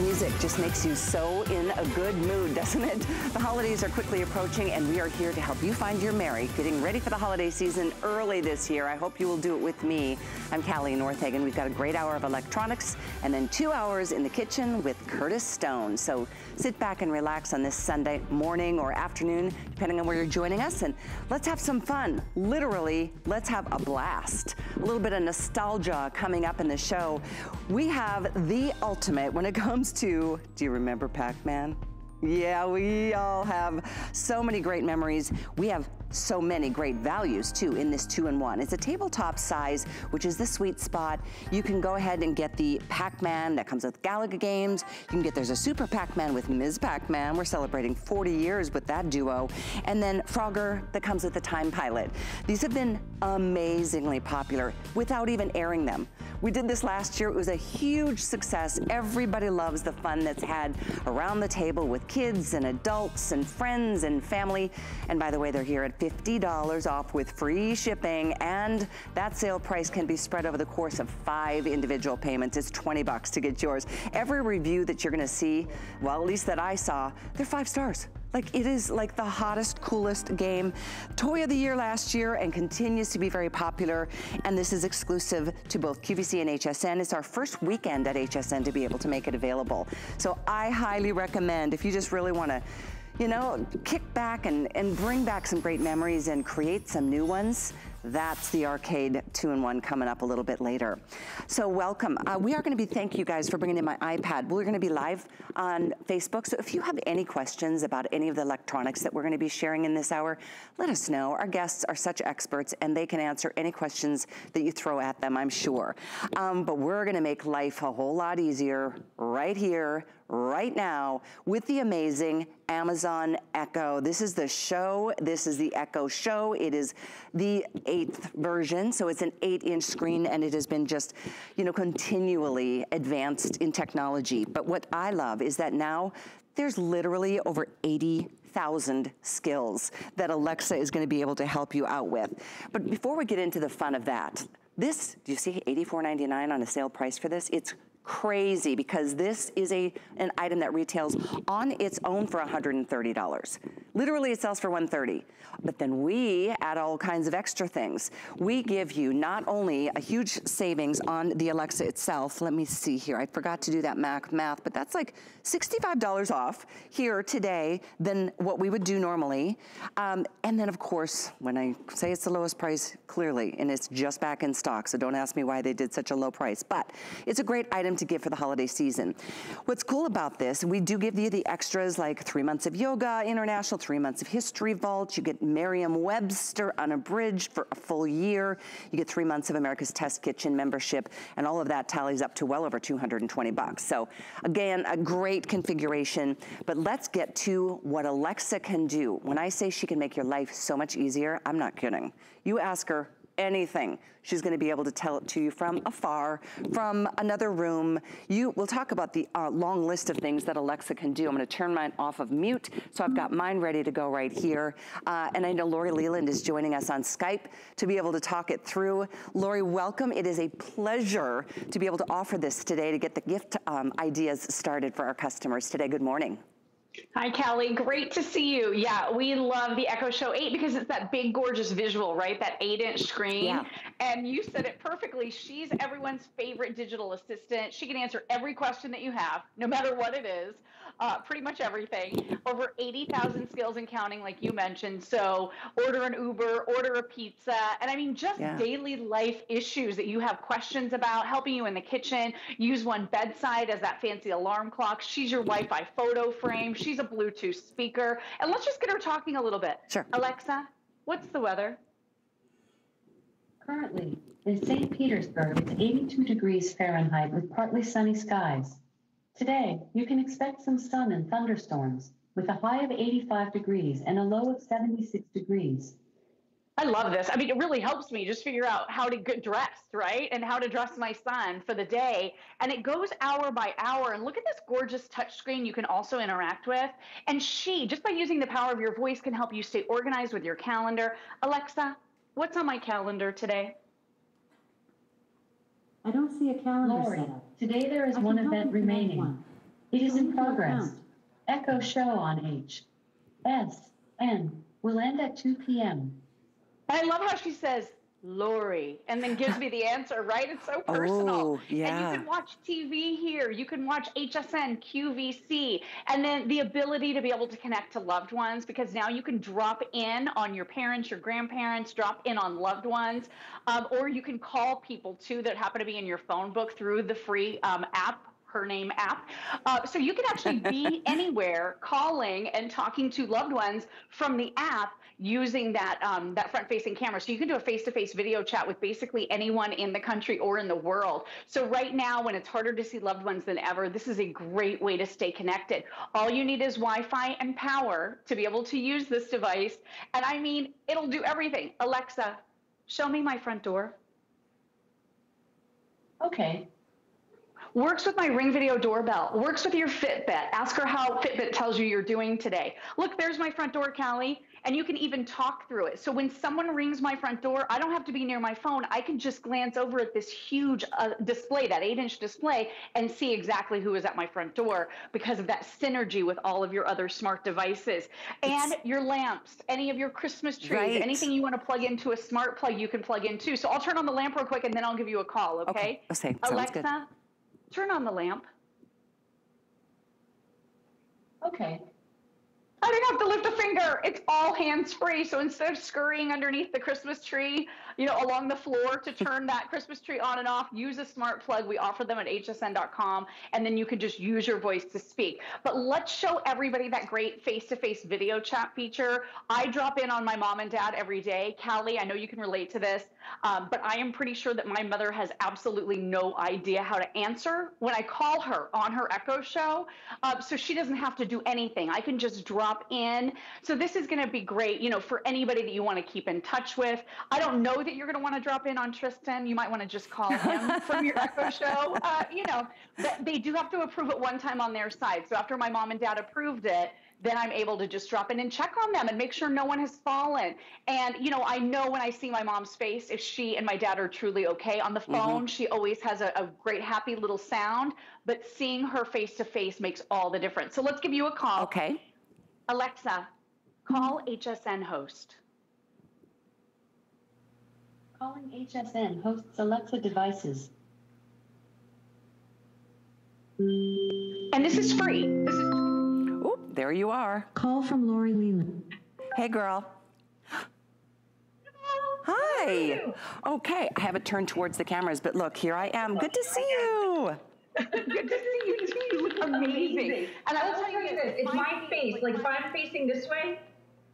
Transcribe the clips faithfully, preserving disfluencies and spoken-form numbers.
music just makes you so in a good mood, doesn't it? The holidays are quickly approaching, and we are here to help you find your merry, getting ready for the holiday season early this year. I hope you will do it with me. I'm Callie Northagen. We've got a great hour of electronics and then two hours in the kitchen with Curtis Stone. So sit back and relax on this Sunday morning or afternoon, depending on where you're joining us, and let's have some fun. Literally, let's have a blast. A little bit of nostalgia coming up in the show. We have the ultimate when it comes to, do you remember Pac-Man? Yeah, we all have so many great memories. We have so many great values too in this two in one. It's a tabletop size, which is the sweet spot. You can go ahead and get the Pac-Man that comes with Galaga games. You can get, there's a Super Pac-Man with Miz Pac-Man. We're celebrating forty years with that duo. And then Frogger that comes with the Time Pilot. These have been amazingly popular without even airing them. We did this last year. It was a huge success. Everybody loves the fun that's had around the table with kids and adults and friends and family. And by the way, they're here at fifty dollars off with free shipping, and that sale price can be spread over the course of five individual payments. It's twenty bucks to get yours. Every review that you're gonna see, well, at least that I saw, they're five stars. Like, it is like the hottest, coolest game. Toy of the year last year and continues to be very popular. And this is exclusive to both Q V C and H S N. It's our first weekend at H S N to be able to make it available. So I highly recommend, if you just really wanna, you know, kick back and, and bring back some great memories and create some new ones, that's the Arcade two in one coming up a little bit later. So welcome. Uh, we are going to be, thank you guys for bringing in my iPad. We're going to be live on Facebook. So if you have any questions about any of the electronics that we're going to be sharing in this hour, let us know. Our guests are such experts, and they can answer any questions that you throw at them, I'm sure. Um, but we're going to make life a whole lot easier right here, right now, with the amazing Amazon Echo. This is the show. This is the Echo Show. It is the eighth version, so it's an eight inch screen, and it has been just, you know, continually advanced in technology. But what I love is that now there's literally over eighty thousand skills that Alexa is going to be able to help you out with. But before we get into the fun of that, this, do you see eighty-four ninety-nine on a sale price for this? It's crazy, because this is a an item that retails on its own for one hundred thirty dollars. Literally, it sells for one hundred thirty dollars. But then we add all kinds of extra things. We give you not only a huge savings on the Alexa itself. Let me see here. I forgot to do that math, but that's like sixty-five dollars off here today than what we would do normally. Um, and then, of course, when I say it's the lowest price, clearly, and it's just back in stock, so don't ask me why they did such a low price. But it's a great item to give for the holiday season. What's cool about this, we do give you the extras, like three months of Yoga International, three months of History Vault. You get Merriam-Webster unabridged for a full year. You get three months of America's Test Kitchen membership, and all of that tallies up to well over two hundred twenty bucks. So again, a great configuration. But let's get to what Alexa can do. When I say she can make your life so much easier, I'm not kidding. You ask her anything, she's going to be able to tell it to you from afar, from another room. You will talk about the uh, long list of things that Alexa can do. I'm going to turn mine off of mute, so I've got mine ready to go right here. Uh, and I know Lori Leland is joining us on Skype to be able to talk it through. Lori, welcome. It is a pleasure to be able to offer this today to get the gift um, ideas started for our customers today. Good morning. Hi, Callie. Great to see you. Yeah, we love the Echo Show eight because it's that big, gorgeous visual, right? That eight inch screen. Yeah. And you said it perfectly. She's everyone's favorite digital assistant. She can answer every question that you have, no matter what it is, uh, pretty much everything. Over eighty thousand skills and counting, like you mentioned. So order an Uber, order a pizza. And I mean, just yeah. daily life issues that you have questions about, helping you in the kitchen. Use one bedside as that fancy alarm clock. She's your Wi-Fi photo frame. She's She's a Bluetooth speaker. And let's just get her talking a little bit. Sure. Alexa, what's the weather? Currently in Saint Petersburg, it's eighty-two degrees Fahrenheit with partly sunny skies. Today, you can expect some sun and thunderstorms with a high of eighty-five degrees and a low of seventy-six degrees. I love this. I mean, it really helps me just figure out how to get dressed, right? And how to dress my son for the day. And it goes hour by hour. And look at this gorgeous touchscreen you can also interact with. And she, just by using the power of your voice, can help you stay organized with your calendar. Alexa, what's on my calendar today? I don't see a calendar. Lori, today there is one event remaining. One. It is in progress. Echo Show on H S N will end at two P M I love how she says Lori and then gives me the answer, right? It's so personal. Oh, yeah. And you can watch T V here. You can watch H S N, Q V C, and then the ability to be able to connect to loved ones, because now you can drop in on your parents, your grandparents, drop in on loved ones, um, or you can call people too that happen to be in your phone book through the free um, app. Her name app. Uh, so you can actually be anywhere calling and talking to loved ones from the app using that um, that front-facing camera. So you can do a face-to-face video chat with basically anyone in the country or in the world. So right now, when it's harder to see loved ones than ever, this is a great way to stay connected. All you need is Wi-Fi and power to be able to use this device. And I mean, it'll do everything. Alexa, show me my front door. Okay. Works with my Ring video doorbell, works with your Fitbit. Ask her how Fitbit tells you you're doing today. Look, there's my front door, Callie, and you can even talk through it. So when someone rings my front door, I don't have to be near my phone. I can just glance over at this huge uh, display, that eight-inch display, and see exactly who is at my front door because of that synergy with all of your other smart devices. And it's your lamps, any of your Christmas trees, right. Anything you want to plug into a smart plug, you can plug in too. So I'll turn on the lamp real quick, and then I'll give you a call, okay? Okay. I'll say, sounds good. Alexa, turn on the lamp. Okay. I didn't have to lift a finger. It's all hands-free. So instead of scurrying underneath the Christmas tree, you know, along the floor to turn that Christmas tree on and off, use a smart plug. We offer them at H S N dot com, and then you can just use your voice to speak. But let's show everybody that great face-to-face video chat feature. I drop in on my mom and dad every day. Callie, I know you can relate to this, um, but I am pretty sure that my mother has absolutely no idea how to answer when I call her on her Echo Show. Uh, so she doesn't have to do anything. I can just drop in. So this is going to be great, you know, for anybody that you want to keep in touch with. I don't know that you're going to want to drop in on Tristan. You might want to just call him from your Echo Show. Uh, you know, they do have to approve it one time on their side. So after my mom and dad approved it, then I'm able to just drop in and check on them and make sure no one has fallen. And, you know, I know when I see my mom's face, if she and my dad are truly okay. On the phone, mm-hmm. she always has a, a great, happy little sound, but seeing her face to face makes all the difference. So let's give you a call. Okay. Alexa, call H S N host. Calling H S N hosts Alexa devices. And this is free. This is. Oh, there you are. Call from Lori Leland. Hey, girl. Hi. Okay, I haven't turned towards the cameras, but look, here I am. Good to see you. Good to see you too. You look amazing. amazing. And I will tell you this: if my face, like if I'm facing this way,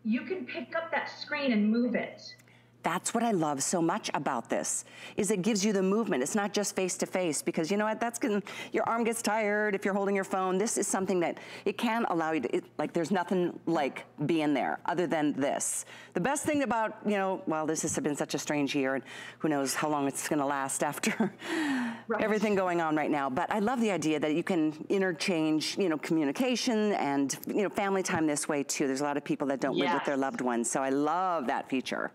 you can pick up that screen and move it. That's what I love so much about this, is it gives you the movement. It's not just face to face, because you know what? That's gonna, your arm gets tired if you're holding your phone. This is something that it can allow you to, it, like there's nothing like being there other than this. The best thing about, you know, well, this has been such a strange year, and who knows how long it's gonna last after right. everything going on right now. But I love the idea that you can interchange, you know, communication and, you know, family time this way too. There's a lot of people that don't yes. live with their loved ones. So I love that feature.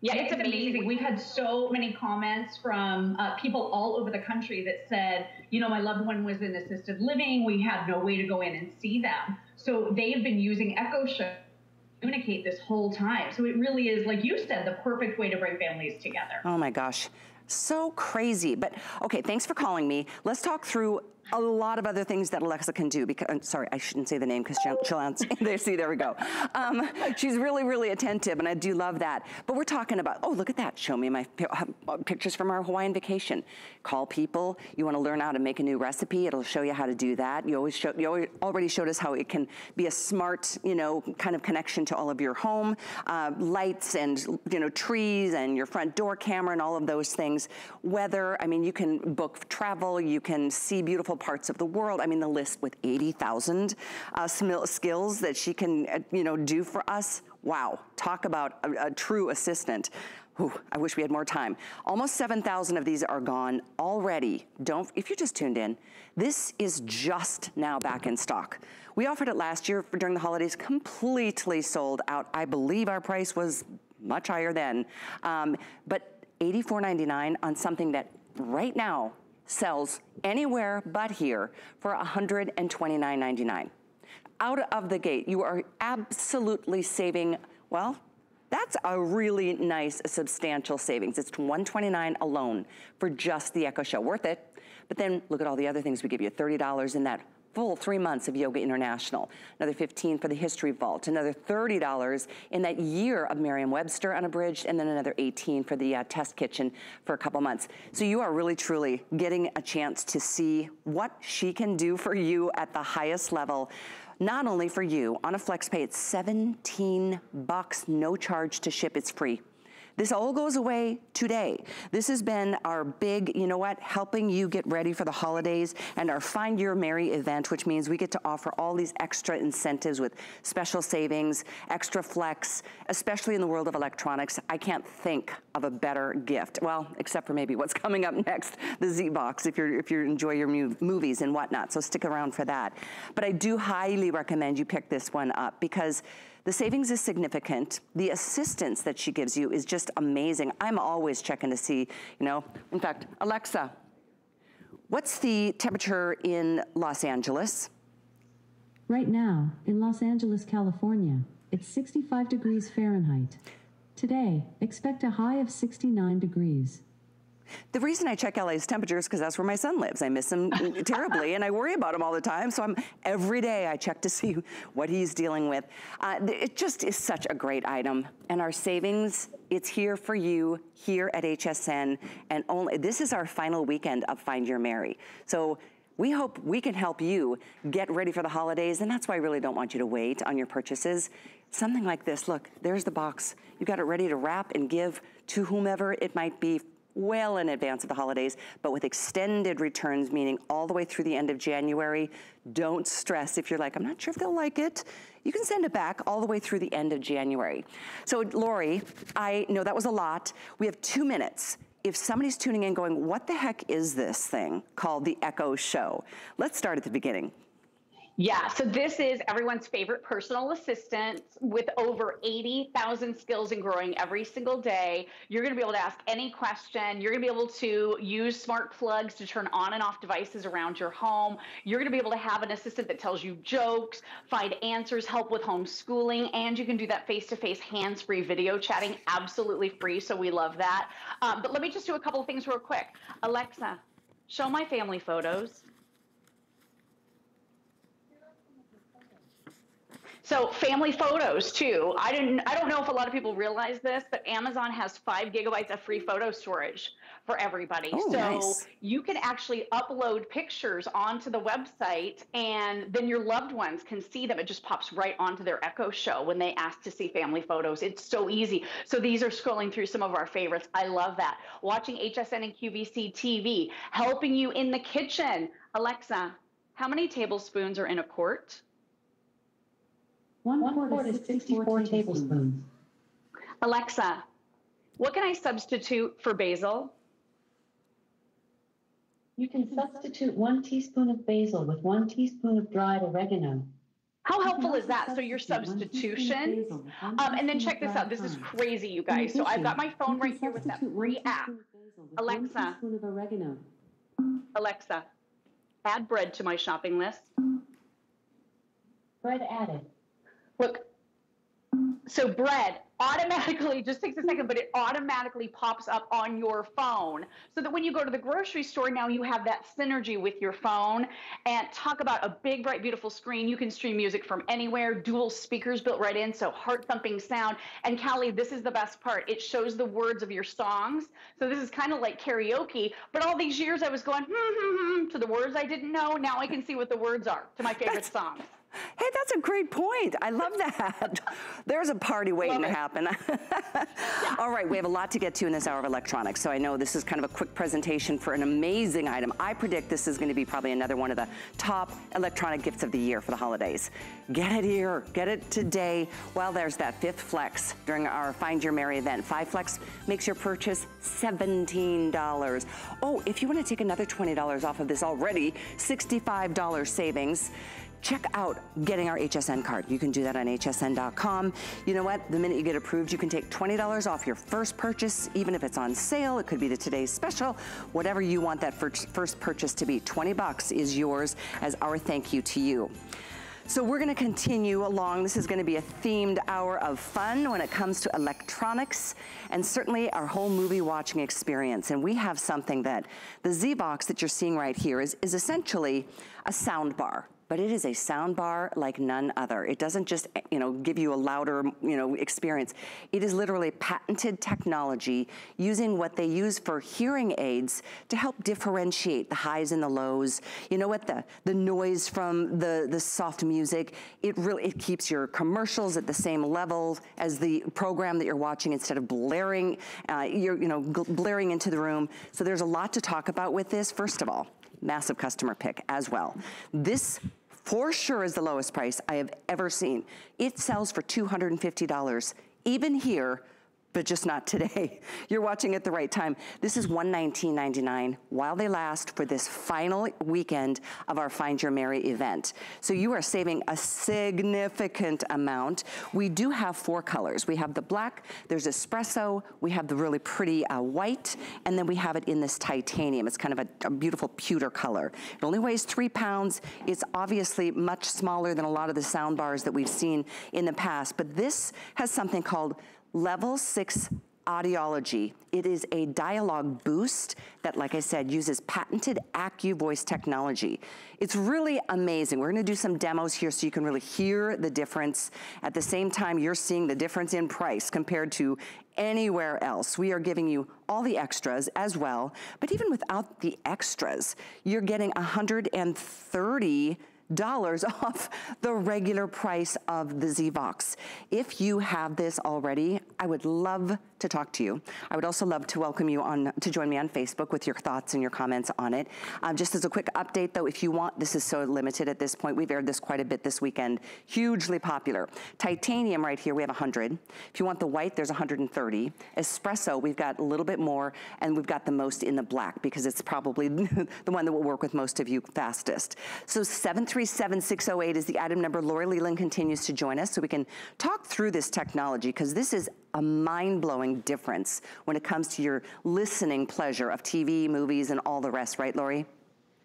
Yeah, it's amazing. We've had so many comments from uh, people all over the country that said, you know, my loved one was in assisted living. We had no way to go in and see them. So they have been using Echo Show to communicate this whole time. So it really is, like you said, the perfect way to bring families together. Oh, my gosh. So crazy. But, okay, thanks for calling me. Let's talk through a lot of other things that Alexa can do, because, I'm sorry, I shouldn't say the name because she'll answer. There, see, there we go. Um, she's really, really attentive, and I do love that. But we're talking about, oh, look at that. Show me my pictures from our Hawaiian vacation. Call people. You want to learn how to make a new recipe. It'll show you how to do that. You always show, you always already showed us how it can be a smart, you know, kind of connection to all of your home, uh, lights and, you know, trees and your front door camera and all of those things. Weather, I mean, you can book travel. You can see beautiful parts of the world. I mean, the list with eighty thousand uh, skills that she can, uh, you know, do for us. Wow. Talk about a, a true assistant. Ooh, I wish we had more time. Almost seven thousand of these are gone already. Don't, if you just tuned in, this is just now back in stock. We offered it last year for, during the holidays, completely sold out. I believe our price was much higher then. Um, but eighty-four ninety-nine on something that right now sells anywhere but here for one hundred twenty-nine ninety-nine. Out of the gate, you are absolutely saving, well, that's a really nice, substantial savings. It's one hundred twenty-nine dollars alone for just the Echo Show. Worth it. But then look at all the other things we give you. thirty dollars in that full three months of Yoga International. Another fifteen dollars for the History Vault. Another thirty dollars in that year of Merriam-Webster Unabridged. And then another eighteen dollars for the uh, Test Kitchen for a couple months. So you are really, truly getting a chance to see what she can do for you at the highest level. Not only for you, on a flex pay, it's seventeen bucks, no charge to ship, it's free. This all goes away today. This has been our big, you know what, helping you get ready for the holidays and our Find Your Merry event, which means we get to offer all these extra incentives with special savings, extra flex, especially in the world of electronics. I can't think of a better gift. Well, except for maybe what's coming up next, the Z box, if you're, if you enjoy your movies and whatnot, so stick around for that. But I do highly recommend you pick this one up because the savings is significant. The assistance that she gives you is just amazing. I'm always checking to see, you know, in fact, Alexa, what's the temperature in Los Angeles? Right now, in Los Angeles, California, it's sixty-five degrees Fahrenheit. Today, expect a high of sixty-nine degrees. The reason I check L A's temperature is because that's where my son lives. I miss him terribly, and I worry about him all the time. So I'm every day I check to see what he's dealing with. Uh, it just is such a great item, and our savings, it's here for you here at H S N, and only this is our final weekend of Find Your Merry. So we hope we can help you get ready for the holidays, and that's why I really don't want you to wait on your purchases. Something like this. Look, there's the box. You got it ready to wrap and give to whomever it might be, well in advance of the holidays, but with extended returns, meaning all the way through the end of January. Don't stress if you're like, I'm not sure if they'll like it. You can send it back all the way through the end of January. So Lori, I know that was a lot. We have two minutes. If somebody's tuning in going, what the heck is this thing called the Echo Show? Let's start at the beginning. Yeah, so this is everyone's favorite personal assistant with over eighty thousand skills and growing every single day. You're going to be able to ask any question. You're going to be able to use smart plugs to turn on and off devices around your home. You're going to be able to have an assistant that tells you jokes, find answers, help with homeschooling, and you can do that face-to-face, hands-free video chatting absolutely free, so we love that. Um, but let me just do a couple of things real quick. Alexa, show my family photos. So family photos too. I didn't. I don't know if a lot of people realize this, but Amazon has five gigabytes of free photo storage for everybody. Oh, so nice. You can actually upload pictures onto the website, and then your loved ones can see them. It just pops right onto their Echo Show when they ask to see family photos. It's so easy. So these are scrolling through some of our favorites. I love that. Watching H S N and Q V C T V, helping you in the kitchen. Alexa, how many tablespoons are in a quart? One, One quart, quart is sixty-four tablespoons. Alexa, what can I substitute for basil? You can substitute one teaspoon of basil with one teaspoon of dried oregano. How helpful is that? So your substitutions. Basil, um, and then check this out. This is crazy, you guys. So I've got my phone right here with that free app. Alexa, Alexa, add bread to my shopping list. Bread added. Look, so bread automatically, just takes a second, but it automatically pops up on your phone so that when you go to the grocery store, now you have that synergy with your phone. And talk about a big, bright, beautiful screen. You can stream music from anywhere, dual speakers built right in, so heart thumping sound. And Callie, this is the best part. It shows the words of your songs. So this is kind of like karaoke, but all these years I was going hmm, hmm, hmm, to the words I didn't know. Now I can see what the words are to my favorite That's songs. Hey, that's a great point. I love that. There's a party waiting to happen. All right, we have a lot to get to in this hour of electronics, so I know this is kind of a quick presentation for an amazing item. I predict this is going to be probably another one of the top electronic gifts of the year for the holidays. Get it here. Get it today. Well, there's that fifth flex during our Find Your Merry event. Five flex makes your purchase seventeen dollars. Oh, if you want to take another twenty dollars off of this already, sixty-five dollars savings. check out getting our H S N card. You can do that on H S N dot com. You know what? The minute you get approved, you can take twenty dollars off your first purchase, even if it's on sale. It could be the today's special. Whatever you want that first, first purchase to be, twenty bucks is yours as our thank you to you. So we're gonna continue along. This is gonna be a themed hour of fun when it comes to electronics and certainly our whole movie watching experience. And we have something that the Z box that you're seeing right here is, is essentially a sound bar. But it is a sound bar like none other. It doesn't just, you know, give you a louder, you know, experience. It is literally patented technology using what they use for hearing aids to help differentiate the highs and the lows. You know what, the, the noise from the, the soft music, it really, it keeps your commercials at the same level as the program that you're watching instead of blaring, uh, you're, you know, blaring into the room. So there's a lot to talk about with this. First of all, massive customer pick as well. This for sure is the lowest price I have ever seen. It sells for two hundred fifty dollars, even here, but just not today. You're watching at the right time. This is one nineteen ninety-nine while they last for this final weekend of our Find Your Mary event. So you are saving a significant amount. We do have four colors. We have the black, there's espresso, we have the really pretty uh, white, and then we have it in this titanium. It's kind of a, a beautiful pewter color. It only weighs three pounds. It's obviously much smaller than a lot of the sound bars that we've seen in the past, but this has something called Level six audiology. It is a dialogue boost that, like I said, uses patented AccuVoice technology. It's really amazing. We're gonna do some demos here so you can really hear the difference. At the same time, you're seeing the difference in price compared to anywhere else. We are giving you all the extras as well, but even without the extras, you're getting one hundred thirty dollars off the regular price of the Z box. If you have this already, I would love to talk to you. I would also love to welcome you on to join me on Facebook with your thoughts and your comments on it. Um, just as a quick update though, if you want, this is so limited at this point. We've aired this quite a bit this weekend. Hugely popular. Titanium right here, we have one hundred. If you want the white, there's one hundred thirty. Espresso, we've got a little bit more, and we've got the most in the black because it's probably the one that will work with most of you fastest. So seven three seven six oh eight is the item number. Lori Leland continues to join us so we can talk through this technology because this is a mind-blowing difference when it comes to your listening pleasure of T V, movies, and all the rest, right, Lori?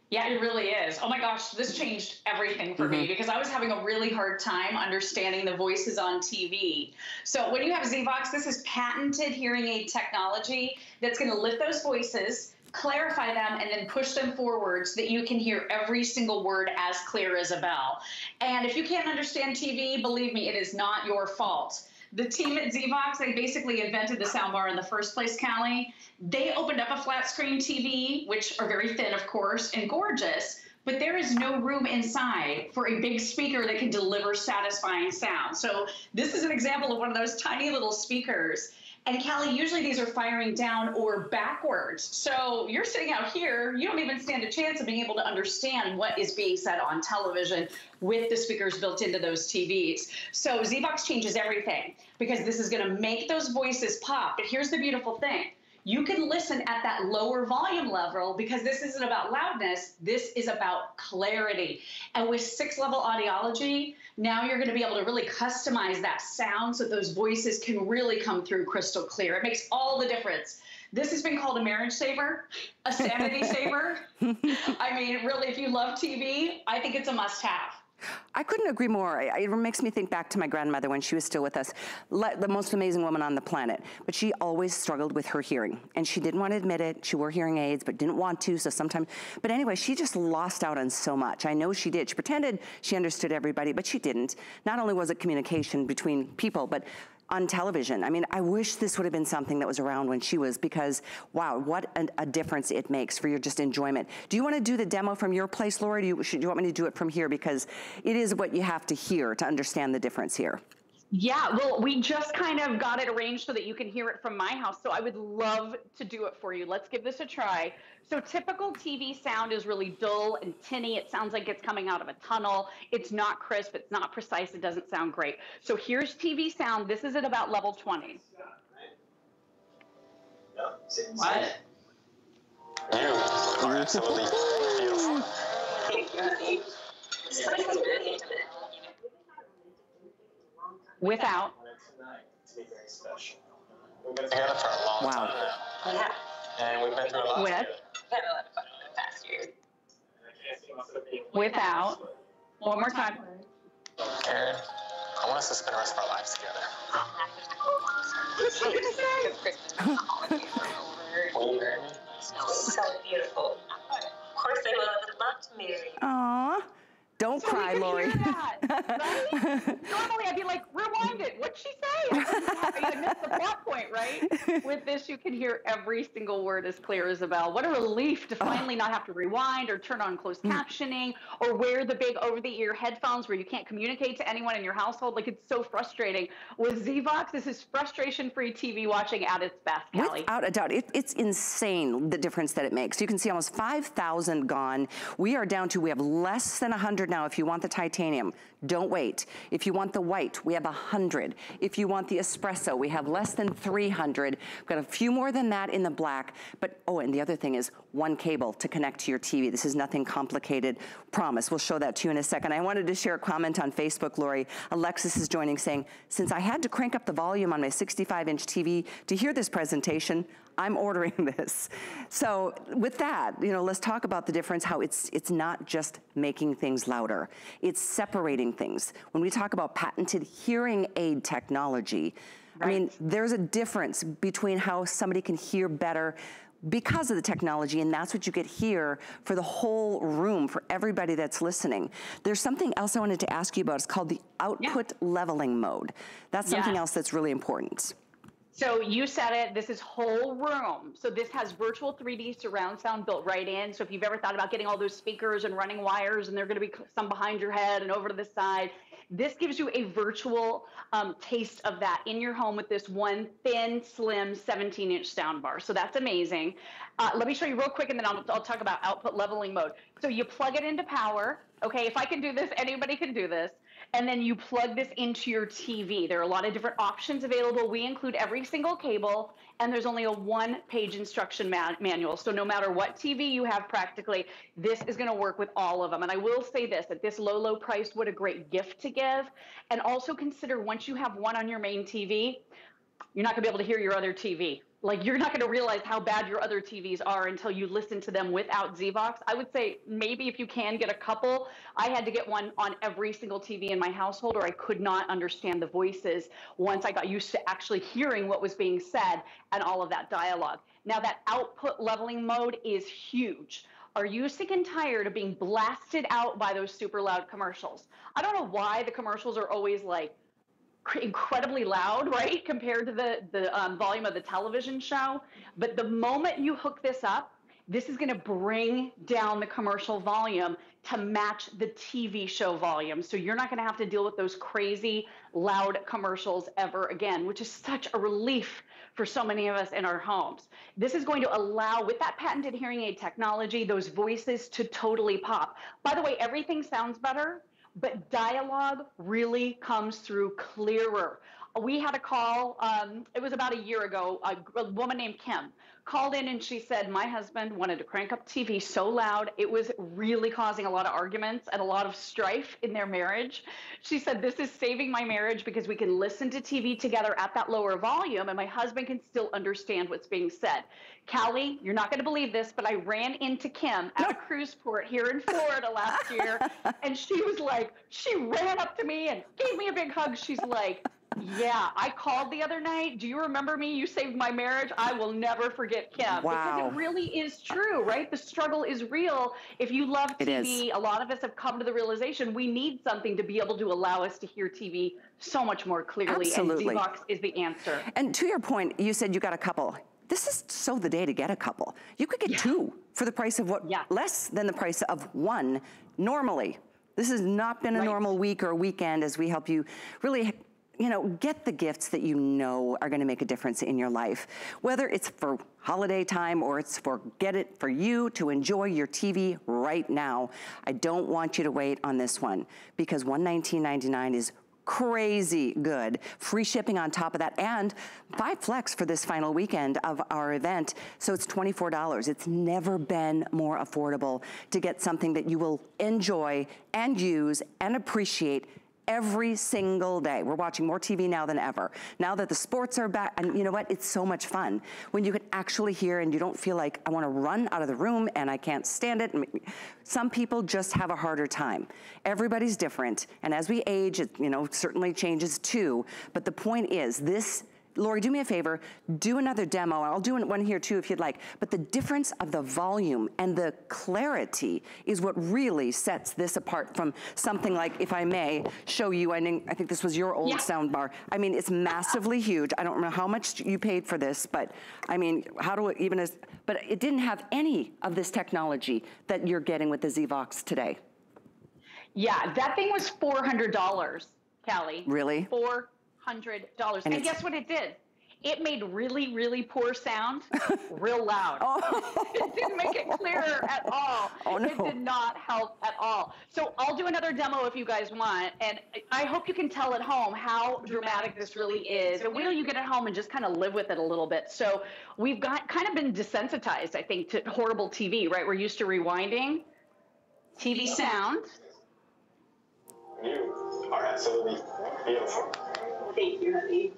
Yeah, it really is. Oh my gosh, this changed everything for mm-hmm. me because I was having a really hard time understanding the voices on T V. So when you have Z box, this is patented hearing aid technology that's gonna lift those voices, clarify them, and then push them forward so that you can hear every single word as clear as a bell. And if you can't understand T V, believe me, it is not your fault. The team at Z box, they basically invented the soundbar in the first place, Callie. They opened up a flat screen T V, which are very thin, of course, and gorgeous, but there is no room inside for a big speaker that can deliver satisfying sound. So this is an example of one of those tiny little speakers. And Callie, usually these are firing down or backwards. So you're sitting out here, you don't even stand a chance of being able to understand what is being said on television with the speakers built into those T Vs. So Z box changes everything because this is gonna make those voices pop. But here's the beautiful thing. You can listen at that lower volume level because this isn't about loudness, this is about clarity. And with six level audiology, now you're gonna be able to really customize that sound so those voices can really come through crystal clear. It makes all the difference. This has been called a marriage saver, a sanity saver. I mean, really, if you love T V, I think it's a must have. I couldn't agree more. It makes me think back to my grandmother when she was still with us, the most amazing woman on the planet. But she always struggled with her hearing, and she didn't want to admit it. She wore hearing aids, but didn't want to, so sometimes, but anyway, she just lost out on so much. I know she did. She pretended she understood everybody, but she didn't. Not only was it communication between people, but on television. I mean, I wish this would have been something that was around when she was, because wow, what an, a difference it makes for your just enjoyment. Do you want to do the demo from your place, Lori? Do you, should, do you want me to do it from here? Because it is what you have to hear to understand the difference here. Yeah, well, we just kind of got it arranged so that you can hear it from my house. So I would love to do it for you. Let's give this a try. So typical T V sound is really dull and tinny. It sounds like it's coming out of a tunnel. It's not crisp. It's not precise. It doesn't sound great. So here's T V sound. This is at about level twenty. What? You are absolutely beautiful. Without. We've been together for a long wow. time. Yeah. And we've been through a lot. With. Had a lot of fun over the past year. Without. One more time. Karen, I want us to spend the rest of our lives together. So beautiful. Of course, I would love to marry you. Aww. Don't so cry, Lori. That, right? Normally, I'd be like, rewind it. What'd she say? I missed the plot point, right? With this, you can hear every single word as clear as a bell. What a relief to finally not have to rewind or turn on closed captioning or wear the big over-the-ear headphones where you can't communicate to anyone in your household. Like, it's so frustrating. With Z vox, this is frustration-free T V watching at its best, Callie. Without a doubt. It, it's insane, the difference that it makes. You can see almost five thousand gone. We are down to, we have less than one hundred now. If you want the titanium, don't wait. If you want the white, we have one hundred. If you want the espresso, we have less than three hundred. We've got a few more than that in the black. But, oh, and the other thing is one cable to connect to your T V. This is nothing complicated. Promise. We'll show that to you in a second. I wanted to share a comment on Facebook, Lori. Alexis is joining saying, since I had to crank up the volume on my sixty-five inch T V to hear this presentation, I'm ordering this. So with that, you know, let's talk about the difference, how it's it's not just making things louder, it's separating things. When we talk about patented hearing aid technology, right. I mean, there's a difference between how somebody can hear better because of the technology, and that's what you get here for the whole room, for everybody that's listening. There's something else I wanted to ask you about. It's called the output yeah. leveling mode. That's something yeah. else that's really important. So you said it, this is whole room. So this has virtual three D surround sound built right in. So if you've ever thought about getting all those speakers and running wires and they're gonna be some behind your head and over to the side, this gives you a virtual um, taste of that in your home with this one thin, slim seventeen inch sound bar. So that's amazing. Uh, let me show you real quick and then I'll, I'll talk about output leveling mode. So you plug it into power. Okay, if I can do this, anybody can do this. And then you plug this into your T V. There are a lot of different options available. We include every single cable, and there's only a one-page instruction man manual. So no matter what T V you have practically, this is gonna work with all of them. And I will say this, at this low, low price, what a great gift to give. And also consider once you have one on your main T V, you're not gonna be able to hear your other T V. Like, you're not going to realize how bad your other T Vs are until you listen to them without Z vox. I would say maybe if you can get a couple. I had to get one on every single T V in my household, or I could not understand the voices once I got used to actually hearing what was being said and all of that dialogue. Now, that output leveling mode is huge. Are you sick and tired of being blasted out by those super loud commercials? I don't know why the commercials are always like, incredibly loud, right, compared to the, the um, volume of the television show. But the moment you hook this up, this is going to bring down the commercial volume to match the T V show volume. So you're not going to have to deal with those crazy loud commercials ever again, which is such a relief for so many of us in our homes. This is going to allow, with that patented hearing aid technology, those voices to totally pop. By the way, everything sounds better, but dialogue really comes through clearer. We had a call, um, it was about a year ago, a, a woman named Kim called in and she said, my husband wanted to crank up T V so loud, it was really causing a lot of arguments and a lot of strife in their marriage. She said, this is saving my marriage because we can listen to T V together at that lower volume and my husband can still understand what's being said. Callie, you're not going to believe this, but I ran into Kim at a cruise port here in Florida last year, and she was like, she ran up to me and gave me a big hug. She's like, yeah, I called the other night. Do you remember me? You saved my marriage. I will never forget Kim. Wow. Because it really is true, right? The struggle is real. If you love T V, a lot of us have come to the realization we need something to be able to allow us to hear T V so much more clearly. Absolutely. And Z vox is the answer. And to your point, you said you got a couple. This is so the day to get a couple. You could get yeah. two for the price of what? Yeah. Less than the price of one normally. This has not been a right. normal week or weekend as we help you really, you know, get the gifts that you know are gonna make a difference in your life. Whether it's for holiday time or it's for get it for you to enjoy your T V right now. I don't want you to wait on this one because one nineteen ninety-nine is crazy good. Free shipping on top of that, and buy Flex for this final weekend of our event. So it's twenty-four dollars. It's never been more affordable to get something that you will enjoy and use and appreciate every single day. We're watching more T V now than ever. Now that the sports are back, and you know what? It's so much fun when you can actually hear and you don't feel like, I wanna run out of the room and I can't stand it. Some people just have a harder time. Everybody's different. And as we age, it you know, certainly changes too. But the point is this, Lori, do me a favor, do another demo. I'll do one here too if you'd like. But the difference of the volume and the clarity is what really sets this apart from something like, if I may show you, I think, I think this was your old yeah. sound bar. I mean, it's massively huge. I don't know how much you paid for this, but I mean, how do it even, as, but it didn't have any of this technology that you're getting with the Z vox today. Yeah, that thing was four hundred dollars, Callie. Really? Four. one hundred dollars. And, and guess what it did? It made really, really poor sound real loud. Oh. It didn't make it clearer at all. Oh, no. It did not help at all. So I'll do another demo if you guys want. And I hope you can tell at home how dramatic this really is. And wait till you get at home and just kind of live with it a little bit. So we've got kind of been desensitized, I think, to horrible T V, right? We're used to rewinding T V sound. You are absolutely beautiful. Thank you, honey.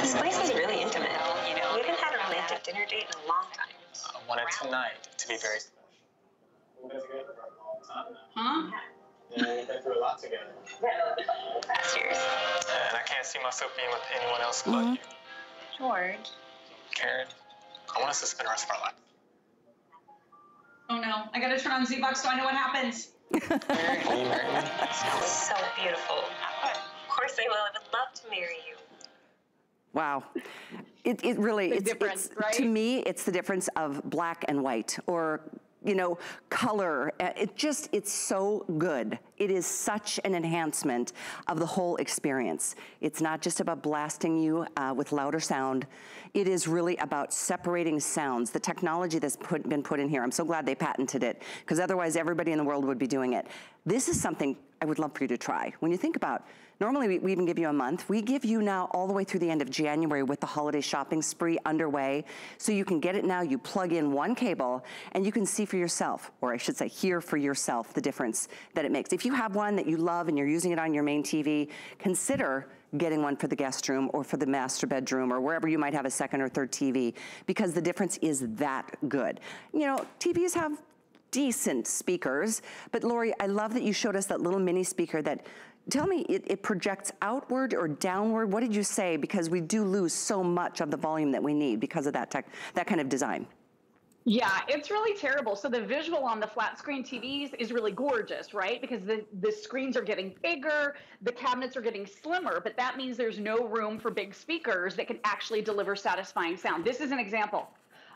This place is really intimate. You know, we haven't had a romantic dinner date in a long time. I want it tonight to be very special. Huh? Yeah, we've been through a lot together. Cheers. And I can't see myself being with anyone else but mm-hmm. you. George. Karen, I want us to spend the rest of our life. Oh no, I gotta turn on Z vox so I know what happens. Mary, will you marry me? That was so beautiful. Of course I will. I would love to marry you. Wow. It, it really, it's, it's right? To me, it's the difference of black and white, or, you know, color. It just, it's so good. It is such an enhancement of the whole experience. It's not just about blasting you uh, with louder sound. It is really about separating sounds. The technology that's put, been put in here, I'm so glad they patented it, because otherwise everybody in the world would be doing it. This is something I would love for you to try. When you think about, normally we, we even give you a month. We give you now all the way through the end of January with the holiday shopping spree underway. So you can get it now. You plug in one cable and you can see for yourself, or I should say hear for yourself, the difference that it makes. If you have one that you love and you're using it on your main T V, consider getting one for the guest room or for the master bedroom or wherever you might have a second or third T V, because the difference is that good. You know, T Vs have decent speakers, but Lori, I love that you showed us that little mini speaker that, tell me, it, it projects outward or downward? What did you say? Because we do lose so much of the volume that we need because of that tech, that kind of design. Yeah, it's really terrible. So the visual on the flat screen T Vs is really gorgeous, right? Because the, the screens are getting bigger, the cabinets are getting slimmer, but that means there's no room for big speakers that can actually deliver satisfying sound. This is an example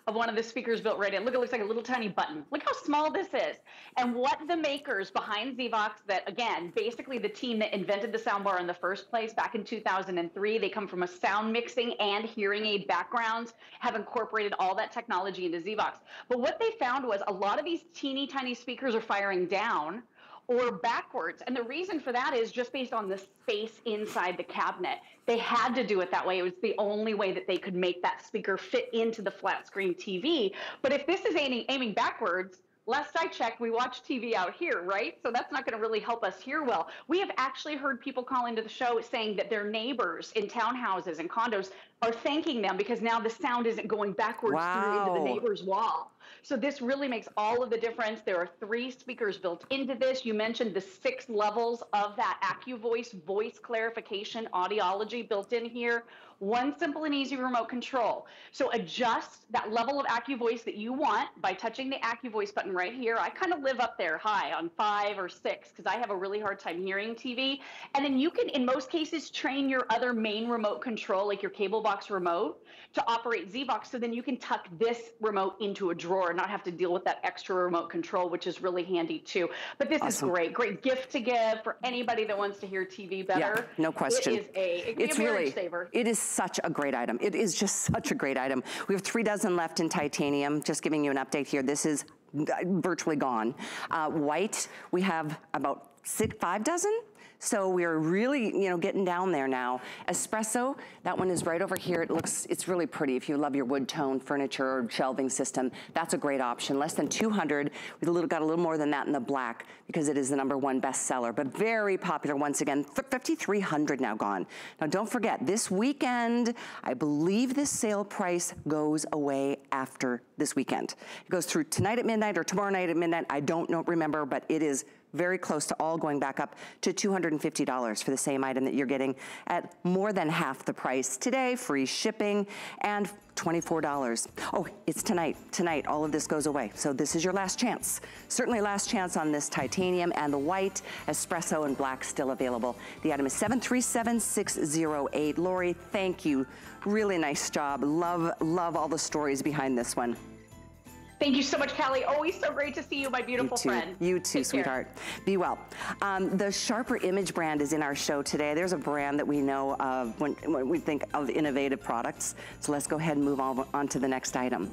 of one of the speakers built right in. Look, it looks like a little tiny button. Look how small this is. And what the makers behind Z vox, that again, basically the team that invented the soundbar in the first place back in two thousand three, they come from a sound mixing and hearing aid backgrounds, have incorporated all that technology into Z vox. But what they found was a lot of these teeny tiny speakers are firing down or backwards. And the reason for that is just based on the space inside the cabinet. They had to do it that way. It was the only way that they could make that speaker fit into the flat screen T V. But if this is aiming, aiming backwards, last I checked, we watch T V out here, right? So that's not gonna really help us hear well. We have actually heard people call into the show saying that their neighbors in townhouses and condos are thanking them because now the sound isn't going backwards wow. through into the neighbor's wall. So this really makes all of the difference. There are three speakers built into this. You mentioned the six levels of that AccuVoice voice clarification audiology built in here. One simple and easy remote control. So adjust that level of AccuVoice that you want by touching the AccuVoice button right here. I kind of live up there high on five or six because I have a really hard time hearing T V. And then you can, in most cases, train your other main remote control, like your cable box remote, to operate Z vox. So then you can tuck this remote into a drawer and not have to deal with that extra remote control, which is really handy too. But this awesome. Is great. Great gift to give for anybody that wants to hear T V better. Yeah, no question. It is a, it can it's be a marriage really, saver. It is such a great item. It is just such a great item. We have three dozen left in titanium. Just giving you an update here. This is virtually gone. Uh, white, we have about six, five dozen. So we're really, you know, getting down there now. Espresso, that one is right over here. It looks, it's really pretty. If you love your wood tone furniture or shelving system, that's a great option. Less than two hundred. We little got a little more than that in the black because it is the number one bestseller, but very popular once again. fifty-three hundred now gone. Now don't forget, this weekend, I believe this sale price goes away after this weekend. It goes through tonight at midnight or tomorrow night at midnight. I don't know, remember, but it is very close to all going back up to two hundred fifty dollars for the same item that you're getting at more than half the price today, free shipping, and twenty-four dollars. Oh, it's tonight. Tonight, all of this goes away. So this is your last chance. Certainly last chance on this titanium, and the white, espresso, and black still available. The item is seven three seven six zero eight. Lori, thank you. Really nice job. Love, love all the stories behind this one. Thank you so much, Callie. Always so great to see you, my beautiful you too. friend. You too, Take sweetheart. Care. Be well. Um, the Sharper Image brand is in our show today. There's a brand that we know of when, when we think of innovative products. So let's go ahead and move on, on to the next item.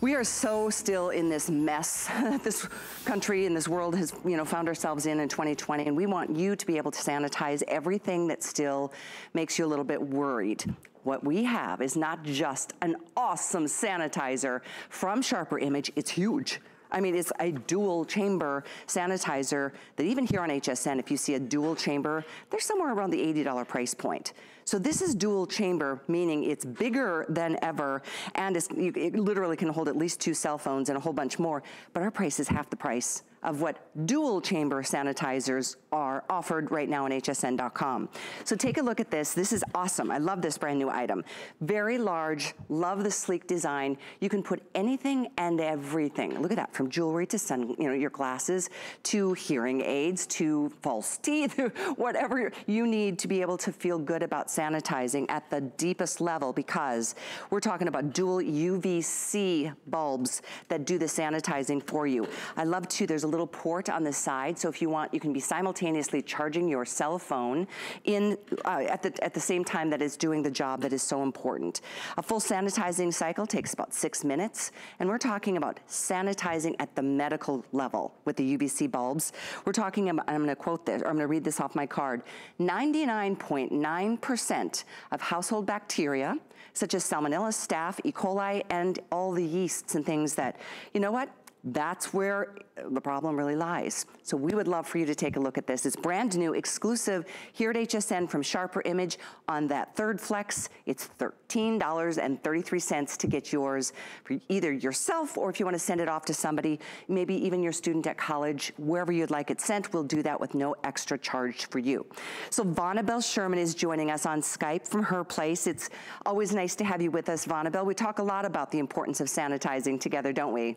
We are so still in this mess that this country and this world has, you know, found ourselves in in twenty twenty, and we want you to be able to sanitize everything that still makes you a little bit worried. What we have is not just an awesome sanitizer from Sharper Image, it's huge. I mean, it's a dual chamber sanitizer that even here on H S N, if you see a dual chamber, they're somewhere around the eighty dollar price point. So this is dual chamber, meaning it's bigger than ever, and it's, you, it literally can hold at least two cell phones and a whole bunch more, but our price is half the price of what dual chamber sanitizers are offered right now on H S N dot com. So take a look at this. This is awesome. I love this brand new item. Very large, love the sleek design. You can put anything and everything. Look at that, from jewelry to sun, you know, your glasses, to hearing aids, to false teeth, whatever you need to be able to feel good about sanitizing at the deepest level, because we're talking about dual U V C bulbs that do the sanitizing for you. I love too, there's a little port on the side, so if you want, you can be simultaneously charging your cell phone in uh, at the at the same time that it's doing the job that is so important. A full sanitizing cycle takes about six minutes, and we're talking about sanitizing at the medical level with the U V C bulbs. We're talking about, I'm going to quote this, or I'm going to read this off my card, ninety-nine point nine percent of household bacteria, such as Salmonella, staph, E. coli, and all the yeasts and things that, you know what? That's where the problem really lies. So we would love for you to take a look at this. It's brand new, exclusive here at H S N from Sharper Image on that third flex. It's thirteen dollars and thirty-three cents to get yours for either yourself, or if you want to send it off to somebody, maybe even your student at college, wherever you'd like it sent, we'll do that with no extra charge for you. So Vonnabelle Sherman is joining us on Skype from her place. It's always nice to have you with us, Vonnabelle. We talk a lot about the importance of sanitizing together, don't we?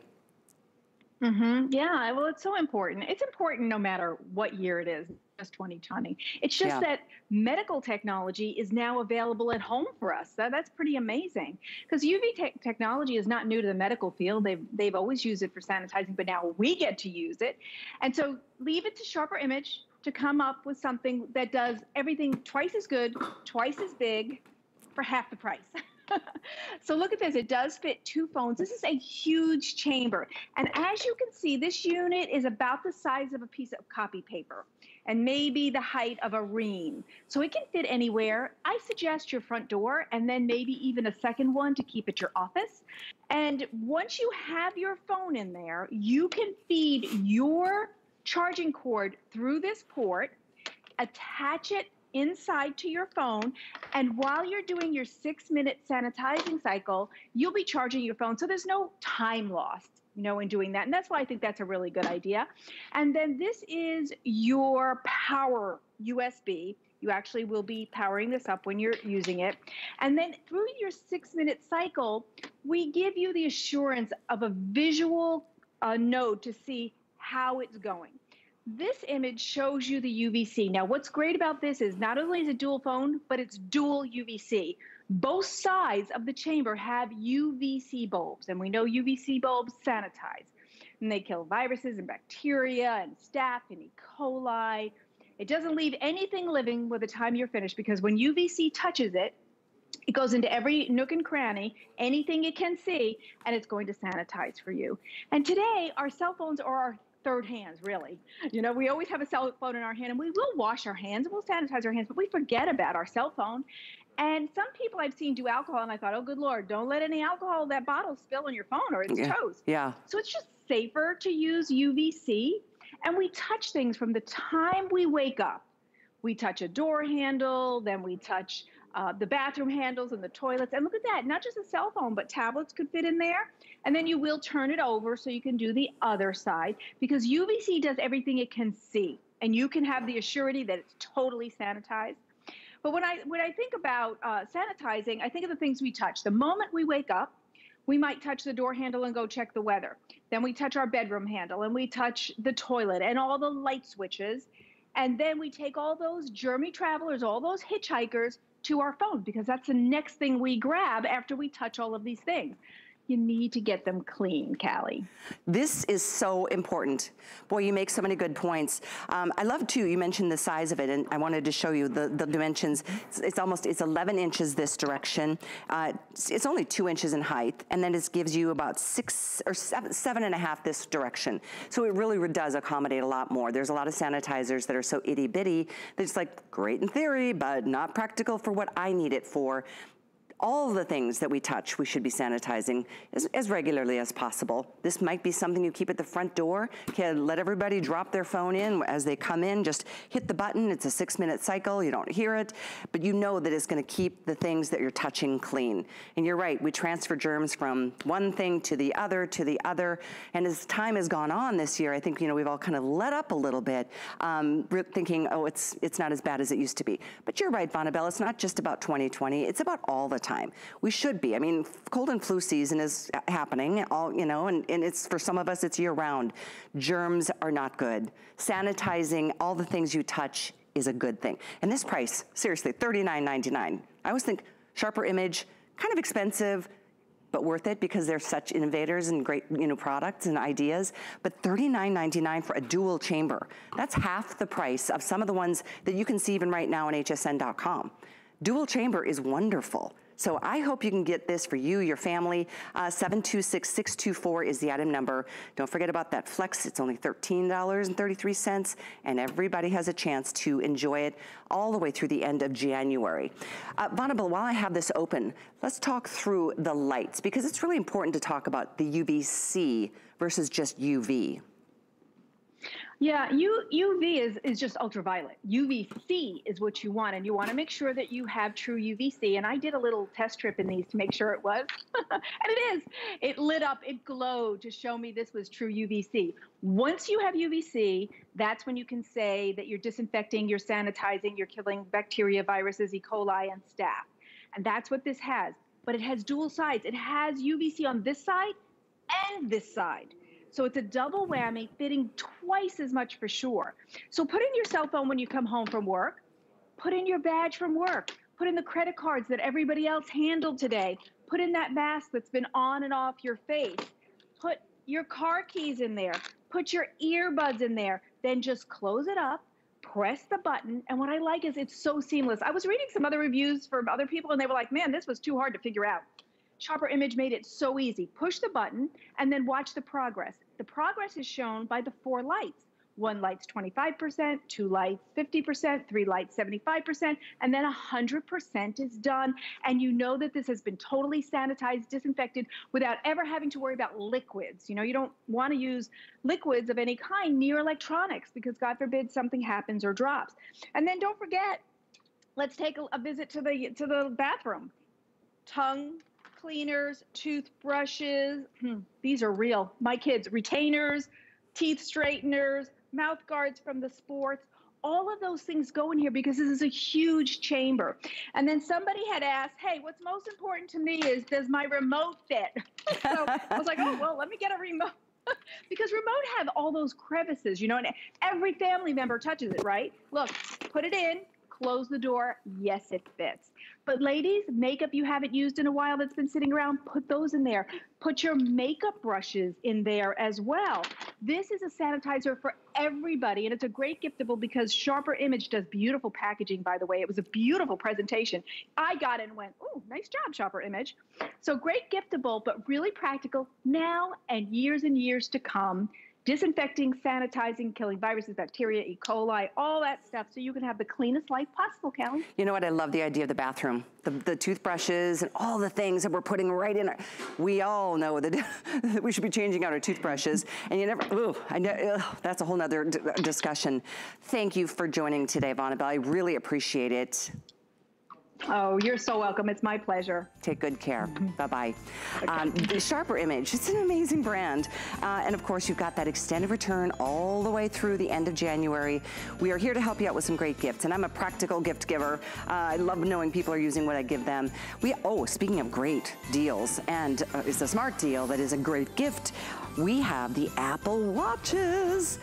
Mm-hmm. Yeah, well, it's so important. It's important no matter what year it is, just twenty twenty. It's just yeah. that medical technology is now available at home for us. So that's pretty amazing, because U V te technology is not new to the medical field. They've, they've always used it for sanitizing, but now we get to use it. And so leave it to Sharper Image to come up with something that does everything twice as good, twice as big, for half the price. So look at this. It does fit two phones. This is a huge chamber. And as you can see, this unit is about the size of a piece of copy paper and maybe the height of a ream. So it can fit anywhere. I suggest your front door, and then maybe even a second one to keep at your office. And once you have your phone in there, you can feed your charging cord through this port, attach it inside to your phone, and while you're doing your six minute sanitizing cycle, you'll be charging your phone. So there's no time lost, you know, in doing that. And that's why I think that's a really good idea. And then this is your power U S B. You actually will be powering this up when you're using it. And then through your six minute cycle, we give you the assurance of a visual uh, node to see how it's going. This image shows you the U V C. Now, what's great about this is not only is it dual phone, but it's dual U V C. Both sides of the chamber have U V C bulbs, and we know U V C bulbs sanitize. And they kill viruses and bacteria and staph and E. coli. It doesn't leave anything living by the time you're finished, because when U V C touches it, it goes into every nook and cranny, anything it can see, and it's going to sanitize for you. And today, our cell phones are our third hands, really. You know, we always have a cell phone in our hand, and we will wash our hands, and we'll sanitize our hands, but we forget about our cell phone. And some people I've seen do alcohol, and I thought, oh, good Lord, don't let any alcohol, that bottle spill on your phone or it's yeah. toast. Yeah. So it's just safer to use U V C. And we touch things from the time we wake up. We touch a door handle, then we touch uh, the bathroom handles and the toilets. And look at that, not just a cell phone, but tablets could fit in there. And then you will turn it over so you can do the other side, because U V C does everything it can see. And you can have the assurity that it's totally sanitized. But when I, when I think about uh, sanitizing, I think of the things we touch. The moment we wake up, we might touch the door handle and go check the weather. Then we touch our bedroom handle, and we touch the toilet and all the light switches. And then we take all those germy travelers, all those hitchhikers to our phone, because that's the next thing we grab after we touch all of these things. You need to get them clean, Callie. This is so important. Boy, you make so many good points. Um, I love, too, you mentioned the size of it, and I wanted to show you the, the dimensions. It's, it's almost, it's eleven inches this direction. Uh, it's, it's only two inches in height, and then it gives you about six or seven, seven and a half this direction. So it really does accommodate a lot more. There's a lot of sanitizers that are so itty-bitty. They're just like, great in theory, but not practical for what I need it for. All the things that we touch, we should be sanitizing as, as regularly as possible. This might be something you keep at the front door. Okay, let everybody drop their phone in as they come in. Just hit the button. It's a six minute cycle. You don't hear it, but you know that it's gonna keep the things that you're touching clean. And you're right, we transfer germs from one thing to the other, to the other. And as time has gone on this year, I think, you know, we've all kind of let up a little bit, um, thinking, oh, it's, it's not as bad as it used to be. But you're right, Bonabelle, it's not just about twenty twenty, it's about all the time. Time. We should be. I mean, cold and flu season is happening, all, you know, and, and it's, for some of us, it's year round. Germs are not good. Sanitizing all the things you touch is a good thing. And this price, seriously, thirty-nine ninety-nine. I always think Sharper Image, kind of expensive, but worth it because they're such innovators and great, you know, products and ideas. But thirty-nine ninety-nine for a dual chamber. That's half the price of some of the ones that you can see even right now on H S N dot com. Dual chamber is wonderful. So I hope you can get this for you, your family. Uh, seven two six six two four is the item number. Don't forget about that Flex. It's only thirteen dollars and thirty-three cents, and everybody has a chance to enjoy it all the way through the end of January. Uh, Bonabelle, while I have this open, let's talk through the lights, because it's really important to talk about the U V C versus just U V. Yeah, U, UV is, is just ultraviolet. U V C is what you want, and you want to make sure that you have true U V C. And I did a little test trip in these to make sure it was, and it is. It lit up, it glowed to show me this was true U V C. Once you have U V C, that's when you can say that you're disinfecting, you're sanitizing, you're killing bacteria, viruses, E. coli, and staph. And that's what this has. But it has dual sides. It has U V C on this side and this side. So it's a double whammy, fitting twice as much for sure. So put in your cell phone when you come home from work, put in your badge from work, put in the credit cards that everybody else handled today, put in that mask that's been on and off your face, put your car keys in there, put your earbuds in there, then just close it up, press the button. And what I like is it's so seamless. I was reading some other reviews from other people, and they were like, man, this was too hard to figure out. Sharper Image made it so easy. Push the button and then watch the progress. The progress is shown by the four lights. One light's twenty-five percent, two lights fifty percent, three lights seventy-five percent, and then one hundred percent is done. And you know that this has been totally sanitized, disinfected, without ever having to worry about liquids. You know, you don't want to use liquids of any kind near electronics because, God forbid, something happens or drops. And then don't forget, let's take a, a visit to the, to the bathroom. Tongue cleaners, toothbrushes, hmm, these are real. My kids, retainers, teeth straighteners, mouth guards from the sports, all of those things go in here because this is a huge chamber. And then somebody had asked, hey, what's most important to me is, does my remote fit? So I was like, oh, well, let me get a remote. Because remote have all those crevices, you know, and every family member touches it, right? Look, put it in. Close the door, yes, it fits. But ladies, makeup you haven't used in a while that's been sitting around, put those in there. Put your makeup brushes in there as well. This is a sanitizer for everybody, and it's a great giftable because Sharper Image does beautiful packaging, by the way. It was a beautiful presentation. I got it and went, ooh, nice job, Sharper Image. So great giftable, but really practical now and years and years to come. disinfecting, sanitizing, killing viruses, bacteria, E. coli, all that stuff, so you can have the cleanest life possible, Callie. You know what? I love the idea of the bathroom, the, the toothbrushes, and all the things that we're putting right in our, we all know that we should be changing out our toothbrushes, and you never, ooh, I know, ugh, that's a whole nother d discussion. Thank you for joining today, Vonabelle. I really appreciate it. Oh, you're so welcome. It's my pleasure. Take good care. Mm-hmm. Bye-bye. Okay. Um, the Sharper Image, it's an amazing brand. Uh, and of course, you've got that extended return all the way through the end of January. We are here to help you out with some great gifts. And I'm a practical gift giver. Uh, I love knowing people are using what I give them. We Oh, speaking of great deals, and uh, it's a smart deal that is a great gift, we have the Apple Watches.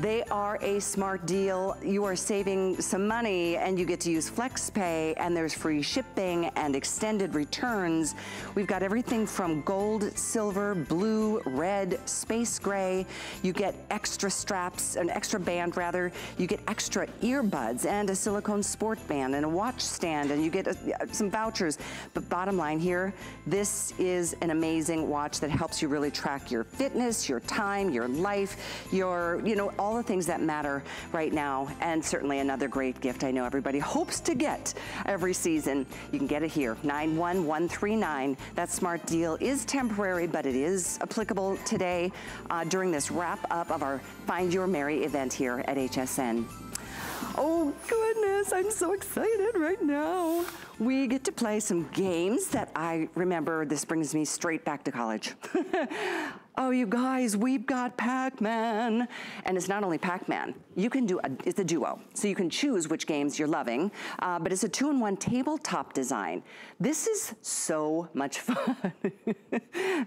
They are a smart deal. You are saving some money and you get to use FlexPay, and there's free shipping and extended returns. We've got everything from gold, silver, blue, red, space gray. You get extra straps, an extra band rather. You get extra earbuds and a silicone sport band and a watch stand, and you get a, some vouchers. But bottom line here, this is an amazing watch that helps you really track your fitness, your time, your life, your, you know, all the things that matter right now, and certainly another great gift I know everybody hopes to get every season. You can get it here, nine one one three nine. That smart deal is temporary, but it is applicable today uh, during this wrap up of our Find Your Mary event here at H S N. Oh goodness, I'm so excited right now. We get to play some games that I remember. This brings me straight back to college. Oh, you guys, we've got Pac-Man. And it's not only Pac-Man. You can do, a, it's a duo. So you can choose which games you're loving, uh, but it's a two-in-one tabletop design. This is so much fun.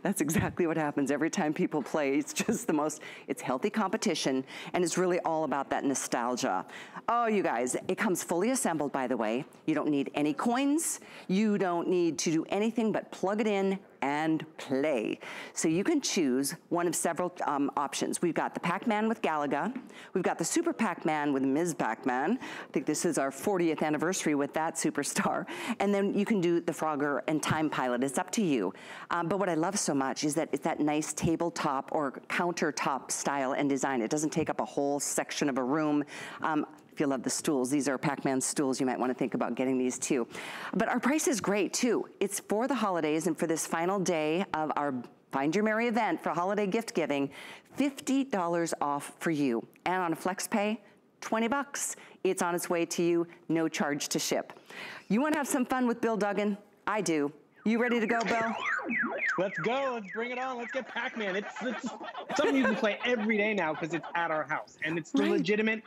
That's exactly what happens every time people play. It's just the most, it's healthy competition, and it's really all about that nostalgia. Oh, you guys, it comes fully assembled, by the way. You don't need any coins. You don't need to do anything but plug it in and play. So you can choose one of several um, options. We've got the Pac-Man with Galaga. We've got the Super Pac-Man with Miz Pac-Man. I think this is our fortieth anniversary with that superstar. And then you can do the Frogger and Time Pilot. It's up to you. Um, but what I love so much is that it's that nice tabletop or countertop style and design. It doesn't take up a whole section of a room. Um, If you love the stools, these are Pac-Man stools. You might want to think about getting these too. But our price is great too. It's for the holidays and for this final day of our Find Your Mary event for holiday gift giving, fifty dollars off for you. And on a FlexPay, twenty bucks. It's on its way to you, no charge to ship. You want to have some fun with Bill Duggan? I do. You ready to go, Bill? Let's go, let's bring it on, let's get Pac-Man. It's, it's something you can play every day now because it's at our house, and it's the right. legitimate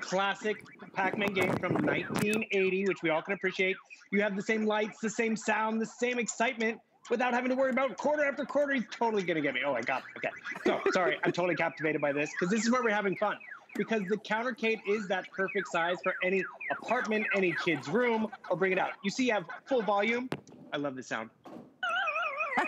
classic Pac-Man game from nineteen eighty, which we all can appreciate. You have the same lights, the same sound, the same excitement without having to worry about quarter after quarter. He's totally gonna get me. Oh, I got it, okay. So, sorry, I'm totally captivated by this because this is where we're having fun, because the CounterCade is that perfect size for any apartment, any kid's room. I'll bring it out. You see, you have full volume. I love this sound.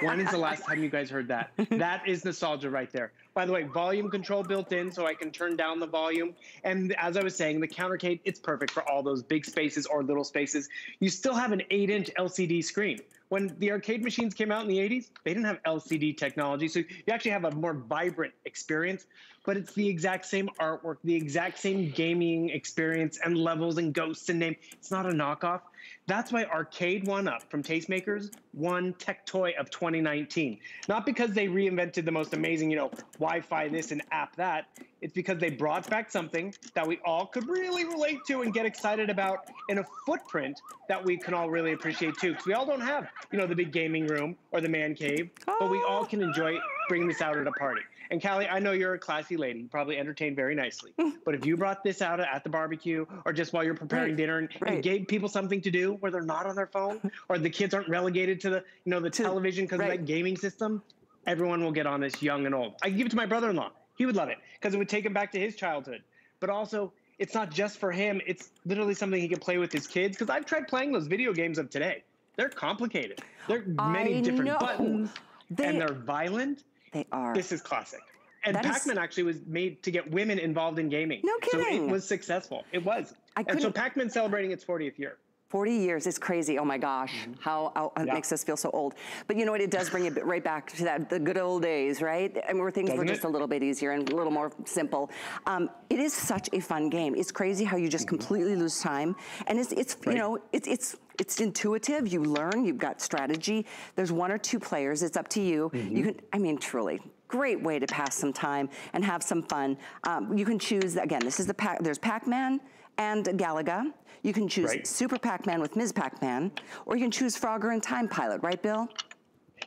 When is the last time you guys heard that? That is nostalgia right there. By the way, volume control built in, so I can turn down the volume. And as I was saying, the CounterCade, it's perfect for all those big spaces or little spaces. You still have an eight inch L C D screen. When the arcade machines came out in the eighties, they didn't have L C D technology, so you actually have a more vibrant experience, but it's the exact same artwork, the exact same gaming experience, and levels and ghosts and name. It's not a knockoff. That's why Arcade one Up from Tastemakers won Tech Toy of twenty nineteen. Not because they reinvented the most amazing, you know, Wi-Fi this and app that. It's because they brought back something that we all could really relate to and get excited about in a footprint that we can all really appreciate too. Because we all don't have, you know, the big gaming room or the man cave, oh. but we all can enjoy bringing this out at a party. And Callie, I know you're a classy lady, you probably entertained very nicely, but if you brought this out at the barbecue or just while you're preparing right, dinner and, right. and gave people something to do where they're not on their phone or the kids aren't relegated to the, you know, the to, television because right. of that gaming system, everyone will get on this, young and old. I can give it to my brother-in-law. He would love it because it would take him back to his childhood. But also, it's not just for him. It's literally something he can play with his kids, because I've tried playing those video games of today. They're complicated. There are many I different know. buttons, they, and they're violent. They are. This is classic. And Pac-Man is... actually was made to get women involved in gaming. No kidding. So it was successful. It was. I and so Pac-Man's celebrating its fortieth year. forty years, it's crazy, oh my gosh, mm-hmm. how, how yeah. it makes us feel so old. But you know what, it does bring it right back to that, the good old days, right? And where things Doesn't were just it? a little bit easier and a little more simple. Um, it is such a fun game. It's crazy how you just mm-hmm. completely lose time. And it's, it's right. you know, it's, it's, it's intuitive, you learn, you've got strategy. There's one or two players, it's up to you. Mm-hmm. You can, I mean, truly. Great way to pass some time and have some fun. Um, you can choose, again, this is the pack, there's Pac-Man and Galaga. You can choose right. Super Pac-Man with Miz Pac-Man, or you can choose Frogger and Time Pilot, right, Bill?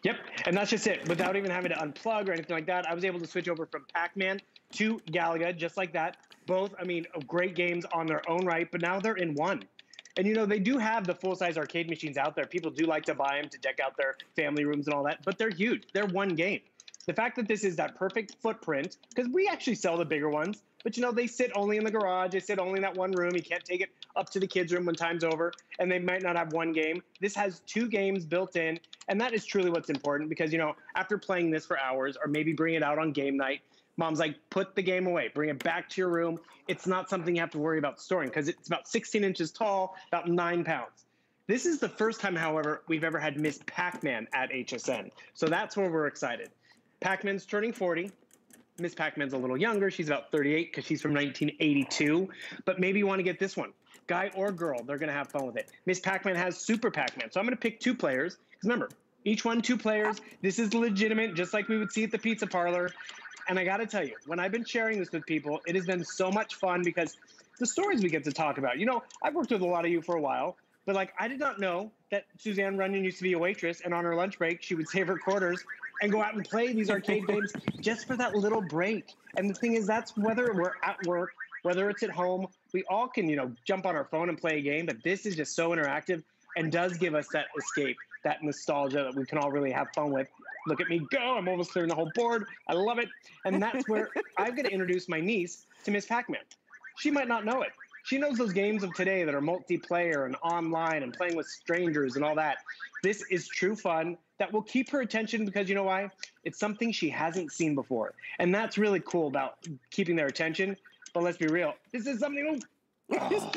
Yep, and that's just it. Without even having to unplug or anything like that, I was able to switch over from Pac-Man to Galaga, just like that. Both, I mean, great games on their own right, but now they're in one. And you know, they do have the full-size arcade machines out there. People do like to buy them to deck out their family rooms and all that, but they're huge. They're one game. The fact that this is that perfect footprint, because we actually sell the bigger ones, but you know, they sit only in the garage, they sit only in that one room, you can't take it up to the kids' room when time's over, and they might not have one game. This has two games built in, and that is truly what's important, because you know, after playing this for hours, or maybe bring it out on game night, mom's like, put the game away, bring it back to your room. It's not something you have to worry about storing, because it's about sixteen inches tall, about nine pounds. This is the first time, however, we've ever had Miz Pac-Man at H S N, so that's where we're excited. Pac-Man's turning forty. Miz Pac-Man's a little younger. She's about thirty-eight because she's from nineteen eighty-two. But maybe you want to get this one. Guy or girl, they're going to have fun with it. Miz Pac-Man has Super Pac-Man. So I'm going to pick two players. Because remember, each one two players. This is legitimate, just like we would see at the pizza parlor. And I got to tell you, when I've been sharing this with people, it has been so much fun because the stories we get to talk about. You know, I've worked with a lot of you for a while. But, like, I did not know that Suzanne Runyon used to be a waitress. And on her lunch break, she would save her quarters and go out and play these arcade games just for that little break. And the thing is, that's whether we're at work, whether it's at home, we all can, you know, jump on our phone and play a game, but this is just so interactive and does give us that escape, that nostalgia that we can all really have fun with. Look at me go, I'm almost clearing the whole board. I love it. And that's where I'm gonna introduce my niece to Miz Pac-Man. She might not know it. She knows those games of today that are multiplayer and online and playing with strangers and all that. This is true fun that will keep her attention because you know why? It's something she hasn't seen before. And that's really cool about keeping their attention. But let's be real, this is something, oh,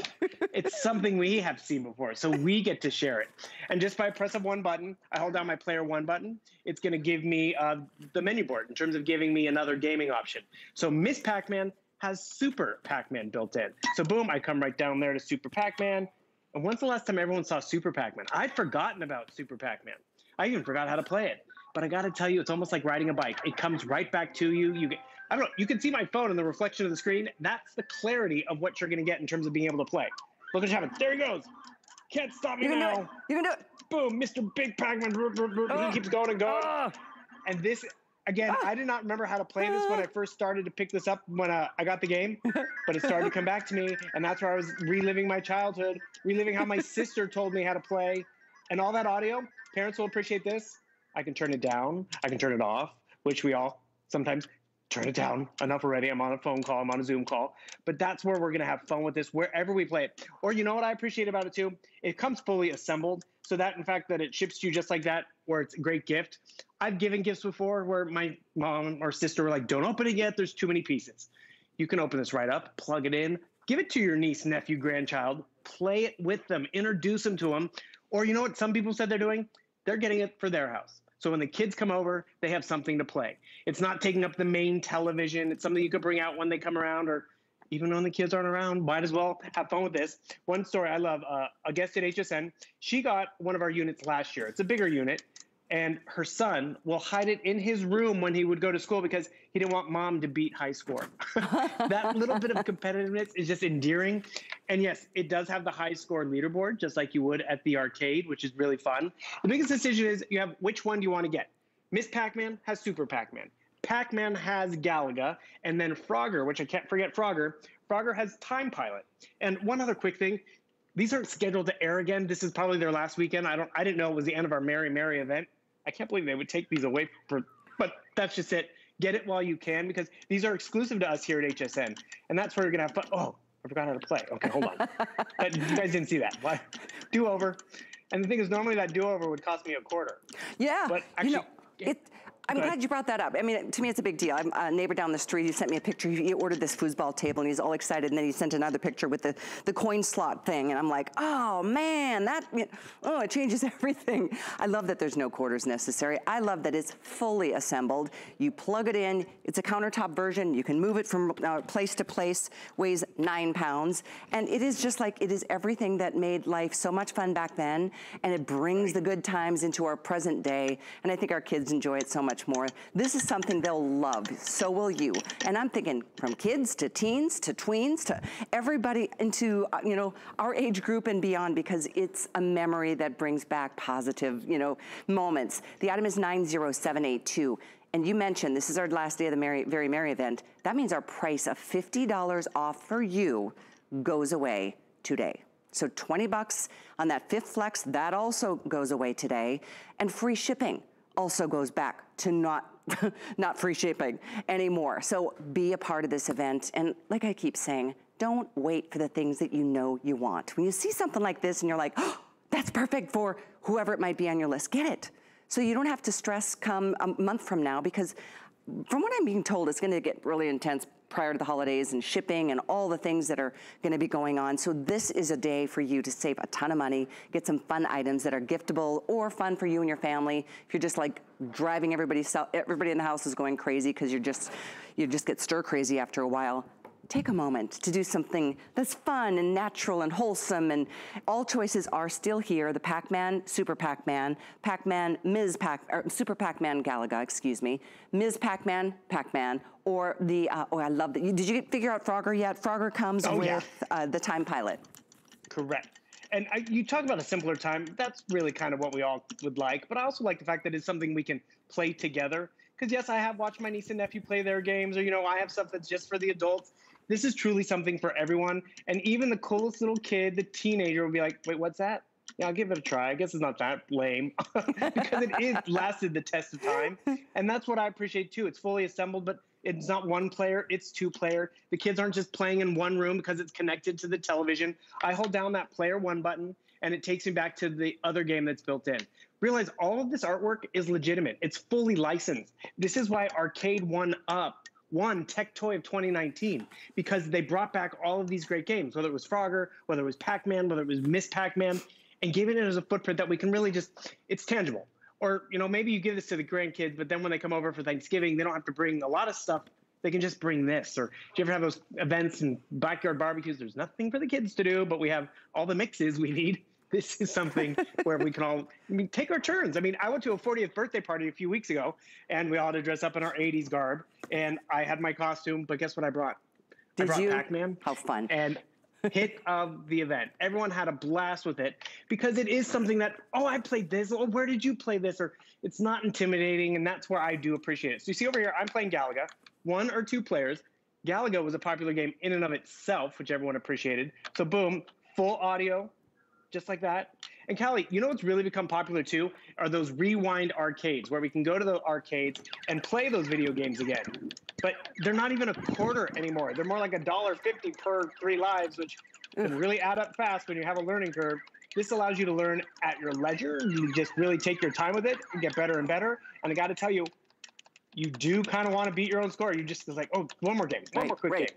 it's something we have seen before. So we get to share it. And just by press of one button, I hold down my player one button. It's gonna give me uh, the menu board in terms of giving me another gaming option. So Miz Pac-Man has Super Pac-Man built in. So boom, I come right down there to Super Pac-Man. And when's the last time everyone saw Super Pac-Man? I'd forgotten about Super Pac-Man. I even forgot how to play it. But I got to tell you, it's almost like riding a bike. It comes right back to you. You get, I don't know, you can see my phone in the reflection of the screen. That's the clarity of what you're going to get in terms of being able to play. Look at what happened. There he goes. Can't stop me now. You can do it. Boom, Mister Big Pac-Man. Oh. He keeps going and going. Oh. And this, again, oh. I did not remember how to play this when I first started to pick this up when uh, I got the game. But it started to come back to me. And that's where I was reliving my childhood, reliving how my sister told me how to play. And all that audio, parents will appreciate this. I can turn it down. I can turn it off, which we all sometimes turn it down enough already. I'm on a phone call. I'm on a Zoom call. But that's where we're going to have fun with this wherever we play it. Or you know what I appreciate about it, too? It comes fully assembled. So that, in fact, that it ships to you just like that, where it's a great gift. I've given gifts before where my mom or sister were like, don't open it yet. There's too many pieces. You can open this right up, plug it in, give it to your niece, nephew, grandchild, play it with them, introduce them to them. Or you know what some people said they're doing? They're getting it for their house. So when the kids come over, they have something to play. It's not taking up the main television. It's something you could bring out when they come around or even when the kids aren't around, might as well have fun with this. One story I love, uh, a guest at H S N, she got one of our units last year. It's a bigger unit. And her son will hide it in his room when he would go to school because he didn't want mom to beat high score. That little bit of competitiveness is just endearing. And yes, it does have the high score leaderboard, just like you would at the arcade, which is really fun. The biggest decision is you have which one do you want to get. Miz Pac-Man has Super Pac-Man. Pac-Man has Galaga. And then Frogger, which I can't forget Frogger. Frogger has Time Pilot. And one other quick thing. These aren't scheduled to air again. This is probably their last weekend. I don't. I didn't know it was the end of our Merry Merry event. I can't believe they would take these away, for, but that's just it. Get it while you can, because these are exclusive to us here at H S N, and that's where you're gonna have fun. Oh, I forgot how to play. Okay, hold on. That, you guys didn't see that. What? Do over. And the thing is, normally that do over would cost me a quarter. Yeah. But actually, you know, it, I'm Good. glad you brought that up. I mean, to me, it's a big deal. I'm a neighbor down the street. He sent me a picture. He ordered this foosball table, and he's all excited. And then he sent another picture with the, the coin slot thing. And I'm like, oh, man, that, oh, it changes everything. I love that there's no quarters necessary. I love that it's fully assembled. You plug it in. It's a countertop version. You can move it from uh, place to place. Weighs nine pounds. And it is just like, it is everything that made life so much fun back then. And it brings the good times into our present day. And I think our kids enjoy it so much more. This is something they'll love, so will you. And I'm thinking from kids to teens to tweens to everybody into, you know, our age group and beyond, because it's a memory that brings back positive, you know, moments. The item is nine zero seven eight two. And you mentioned this is our last day of the Merry, Very Merry event. That means our price of fifty dollars off for you goes away today. So twenty bucks on that fifth flex, that also goes away today. And free shipping also goes back to not not free shipping anymore. So be a part of this event. And like I keep saying, don't wait for the things that you know you want. When you see something like this and you're like, oh, that's perfect for whoever it might be on your list, get it. So you don't have to stress come a month from now, because from what I'm being told, it's gonna get really intense prior to the holidays and shipping and all the things that are gonna be going on. So this is a day for you to save a ton of money, get some fun items that are giftable or fun for you and your family. If you're just like driving everybody, everybody in the house is going crazy because you're just, you just get stir crazy after a while. Take a moment to do something that's fun and natural and wholesome, and all choices are still here. The Pac-Man, Super Pac-Man, Pac-Man, Miz Pac, or Super Pac-Man Galaga, excuse me, Miz Pac-Man, Pac-Man, or the, uh, oh, I love that. You, did you figure out Frogger yet? Frogger comes oh, with yeah. uh, the Time Pilot. Correct. And I, you talk about a simpler time. That's really kind of what we all would like, but I also like the fact that it's something we can play together. Because yes, I have watched my niece and nephew play their games, or, you know, I have stuff that's just for the adults. This is truly something for everyone. And even the coolest little kid, the teenager, will be like, wait, what's that? Yeah, I'll give it a try. I guess it's not that lame because it is lasted the test of time. And that's what I appreciate too. It's fully assembled, but it's not one player, it's two player. The kids aren't just playing in one room because it's connected to the television. I hold down that player one button and it takes me back to the other game that's built in. Realize all of this artwork is legitimate. It's fully licensed. This is why Arcade one Up won Tech Toy of twenty nineteen, because they brought back all of these great games, whether it was Frogger, whether it was Pac-Man, whether it was Miz Pac-Man, and giving it as a footprint that we can really just, it's tangible. Or, you know, maybe you give this to the grandkids, but then when they come over for Thanksgiving, they don't have to bring a lot of stuff. They can just bring this. Or do you ever have those events and backyard barbecues? There's nothing for the kids to do, but we have all the mixes we need. This is something where we can all I mean, take our turns. I mean, I went to a fortieth birthday party a few weeks ago, and we all had to dress up in our eighties garb. And I had my costume, but guess what I brought? Did I brought Pac-Man. How fun. And hit of the event. Everyone had a blast with it, because it is something that, oh, I played this. Oh, where did you play this? Or it's not intimidating, and that's where I do appreciate it. So you see over here, I'm playing Galaga, one or two players. Galaga was a popular game in and of itself, which everyone appreciated. So boom, full audio. Just like that. And Callie, you know what's really become popular too are those rewind arcades, where we can go to the arcades and play those video games again. But they're not even a quarter anymore. They're more like a dollar fifty per three lives, which can really add up fast when you have a learning curve. This allows you to learn at your leisure. You just really take your time with it and get better and better. And I got to tell you, you do kind of want to beat your own score. You just like, oh, one more game, one right, more quick right. game.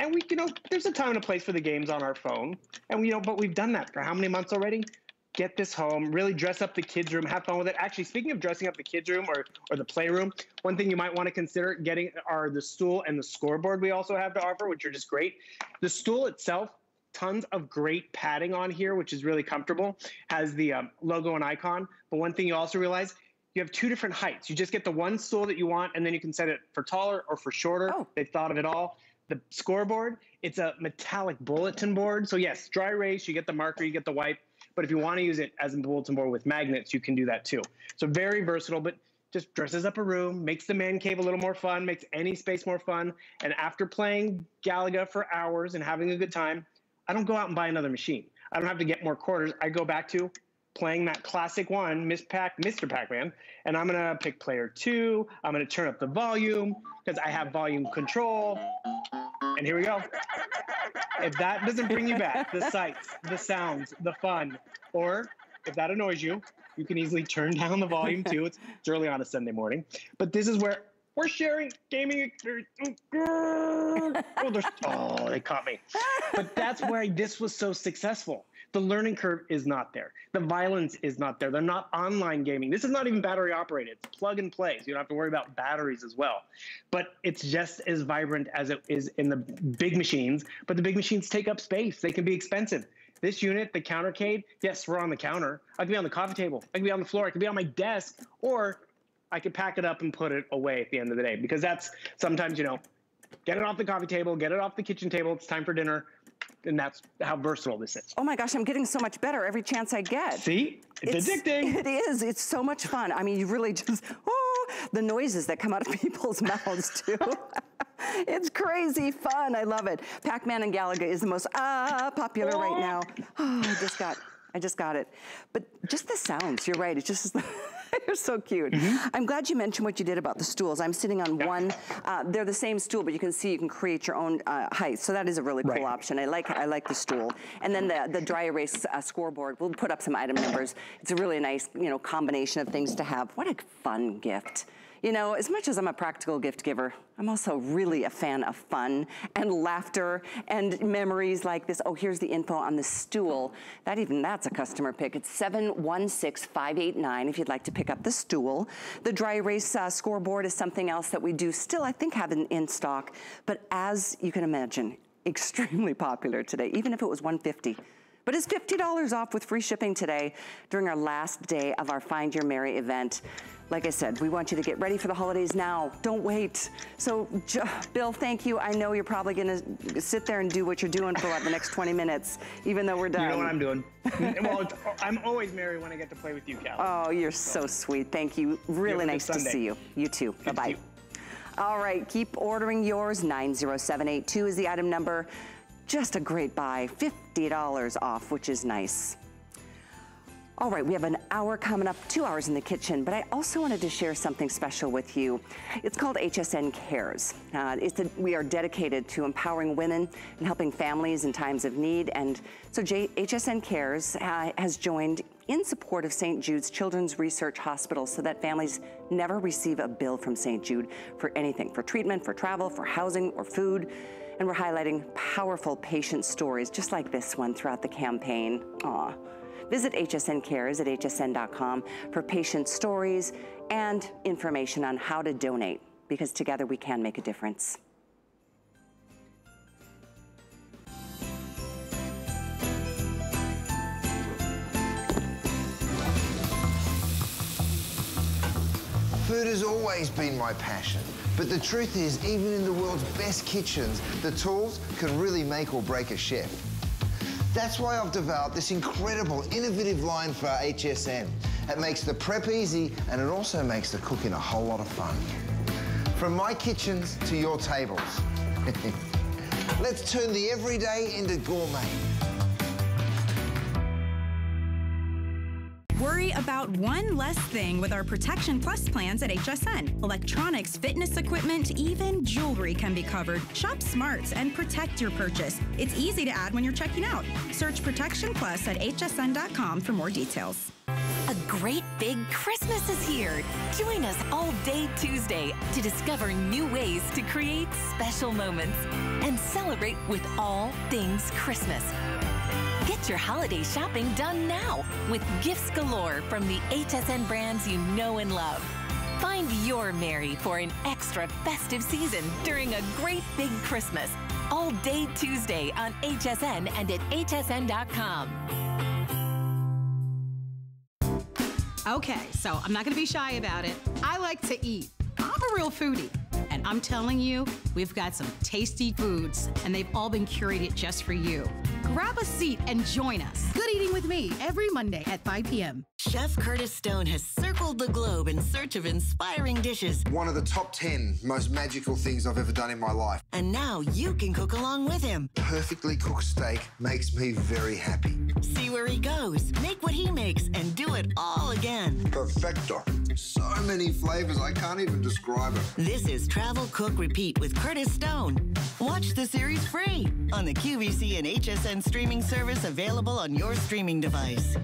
And we, you know, there's a time and a place for the games on our phone. And, you know, but we've done that for how many months already? Get this home, really dress up the kids' room, have fun with it. Actually, speaking of dressing up the kids' room or, or the playroom, one thing you might want to consider getting are the stool and the scoreboard we also have to offer, which are just great. The stool itself, tons of great padding on here, which is really comfortable, has the um, logo and icon. But one thing you also realize, you have two different heights. You just get the one stool that you want, and then you can set it for taller or for shorter. Oh. They've thought of it all. The scoreboard, it's a metallic bulletin board. So yes, dry erase, you get the marker, you get the wipe. But if you want to use it as a bulletin board with magnets, you can do that too. So very versatile, but just dresses up a room, makes the man cave a little more fun, makes any space more fun. And after playing Galaga for hours and having a good time, I don't go out and buy another machine. I don't have to get more quarters. I go back to playing that classic one, Miz Pac, Mister Pac-Man, and I'm gonna pick player two. I'm gonna turn up the volume because I have volume control. And here we go. If that doesn't bring you back, the sights, the sounds, the fun, or if that annoys you, You can easily turn down the volume too. It's, it's early on a Sunday morning. But this is where we're sharing gaming experience. Oh, oh, they caught me. But that's why this was so successful. The learning curve is not there. The violence is not there. They're not online gaming. This is not even battery operated. It's plug and play. So you don't have to worry about batteries as well. But it's just as vibrant as it is in the big machines. But the big machines take up space. They can be expensive. This unit, the CounterCade, yes, we're on the counter. I can be on the coffee table. I can be on the floor. I can be on my desk. Or I could pack it up and put it away at the end of the day. Because that's sometimes, you know, get it off the coffee table. Get it off the kitchen table. It's time for dinner. And that's how versatile this is. Oh my gosh, I'm getting so much better every chance I get. See? It's, it's addicting. It is. It's so much fun. I mean, you really just, oh, the noises that come out of people's mouths, too. It's crazy fun. I love it. Pac-Man and Galaga is the most uh, popular oh. right now. Oh, I just got, I just got it. But just the sounds, you're right. It's just... You're so cute. Mm-hmm. I'm glad you mentioned what you did about the stools. I'm sitting on yeah. one. Uh, they're the same stool, but you can see you can create your own uh, height. So that is a really cool right. option. I like I like the stool. And then the, the dry erase uh, scoreboard. We'll put up some item numbers. It's a really nice, you know, combination of things to have. What a fun gift. You know, as much as I'm a practical gift giver, I'm also really a fan of fun and laughter and memories like this. Oh, here's the info on the stool. That even, that's a customer pick. It's seven one six five eight nine if you'd like to pick up the stool. The dry erase uh, scoreboard is something else that we do still, I think, have in, in stock. But as you can imagine, extremely popular today, even if it was one fifty. But it's fifty dollars off with free shipping today during our last day of our Find Your Mary event. Like I said, we want you to get ready for the holidays now. Don't wait. So, Bill, thank you. I know you're probably gonna sit there and do what you're doing for like the next twenty minutes, even though we're done. You know what I'm doing. Well, it's, I'm always merry when I get to play with you, Callie. Oh, you're so, so sweet. Thank you. Really nice to see you. You too. Bye-bye. All right, keep ordering yours. nine zero seven eight two is the item number. Just a great buy, fifty dollars off, which is nice. All right, we have an hour coming up, two hours in the kitchen, but I also wanted to share something special with you. It's called H S N Cares. Uh, it's a, we are dedicated to empowering women and helping families in times of need. And so H S N Cares uh, has joined in support of Saint Jude's Children's Research Hospital so that families never receive a bill from Saint Jude for anything, for treatment, for travel, for housing, or food. And we're highlighting powerful patient stories just like this one throughout the campaign. Aw. Visit H S N Cares at H S N dot com for patient stories and information on how to donate, because together we can make a difference. Food has always been my passion. But the truth is, even in the world's best kitchens, the tools can really make or break a chef. That's why I've developed this incredible, innovative line for H S N. It makes the prep easy, and it also makes the cooking a whole lot of fun. From my kitchens to your tables. Let's turn the everyday into gourmet. Worry about one less thing with our Protection Plus plans at H S N. Electronics, fitness equipment, even jewelry can be covered. Shop smarts and protect your purchase. It's easy to add when you're checking out. Search Protection Plus at H S N dot com for more details. A great big Christmas is here. Join us all day Tuesday to discover new ways to create special moments and celebrate with all things Christmas. Get your holiday shopping done now with gifts galore from the H S N brands you know and love. Find your Mary for an extra festive season during a great big Christmas. All day Tuesday on H S N and at H S N dot com. Okay, so I'm not going to be shy about it. I like to eat. I'm a real foodie. And I'm telling you, we've got some tasty foods, and they've all been curated just for you. Grab a seat and join us. Good Eating With Me every Monday at five p m Chef Curtis Stone has circled the globe in search of inspiring dishes. One of the top ten most magical things I've ever done in my life. And now you can cook along with him. Perfectly cooked steak makes me very happy. See where he goes, make what he makes, and do it all again. Perfecto. So many flavors, I can't even describe it. This is Travel Cook Repeat with Curtis Stone. Watch the series free on the Q V C and H S N streaming service available on your streaming device.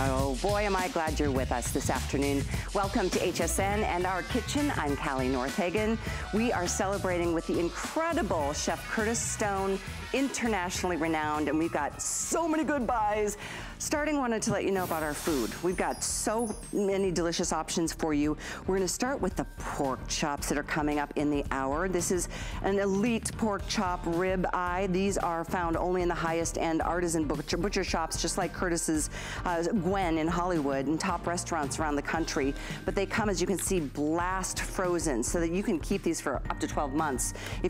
Oh boy, am I glad you're with us this afternoon. Welcome to H S N and Our Kitchen. I'm Callie Northagen. We are celebrating with the incredible Chef Curtis Stone, internationally renowned, and we've got so many good buys. Starting, wanted to let you know about our food. We've got so many delicious options for you. We're gonna start with the pork chops that are coming up in the hour. This is an elite pork chop rib eye. These are found only in the highest end artisan butcher, butcher shops, just like Curtis's uh, Gwen in Hollywood and top restaurants around the country. But they come, as you can see, blast frozen so that you can keep these for up to twelve months. If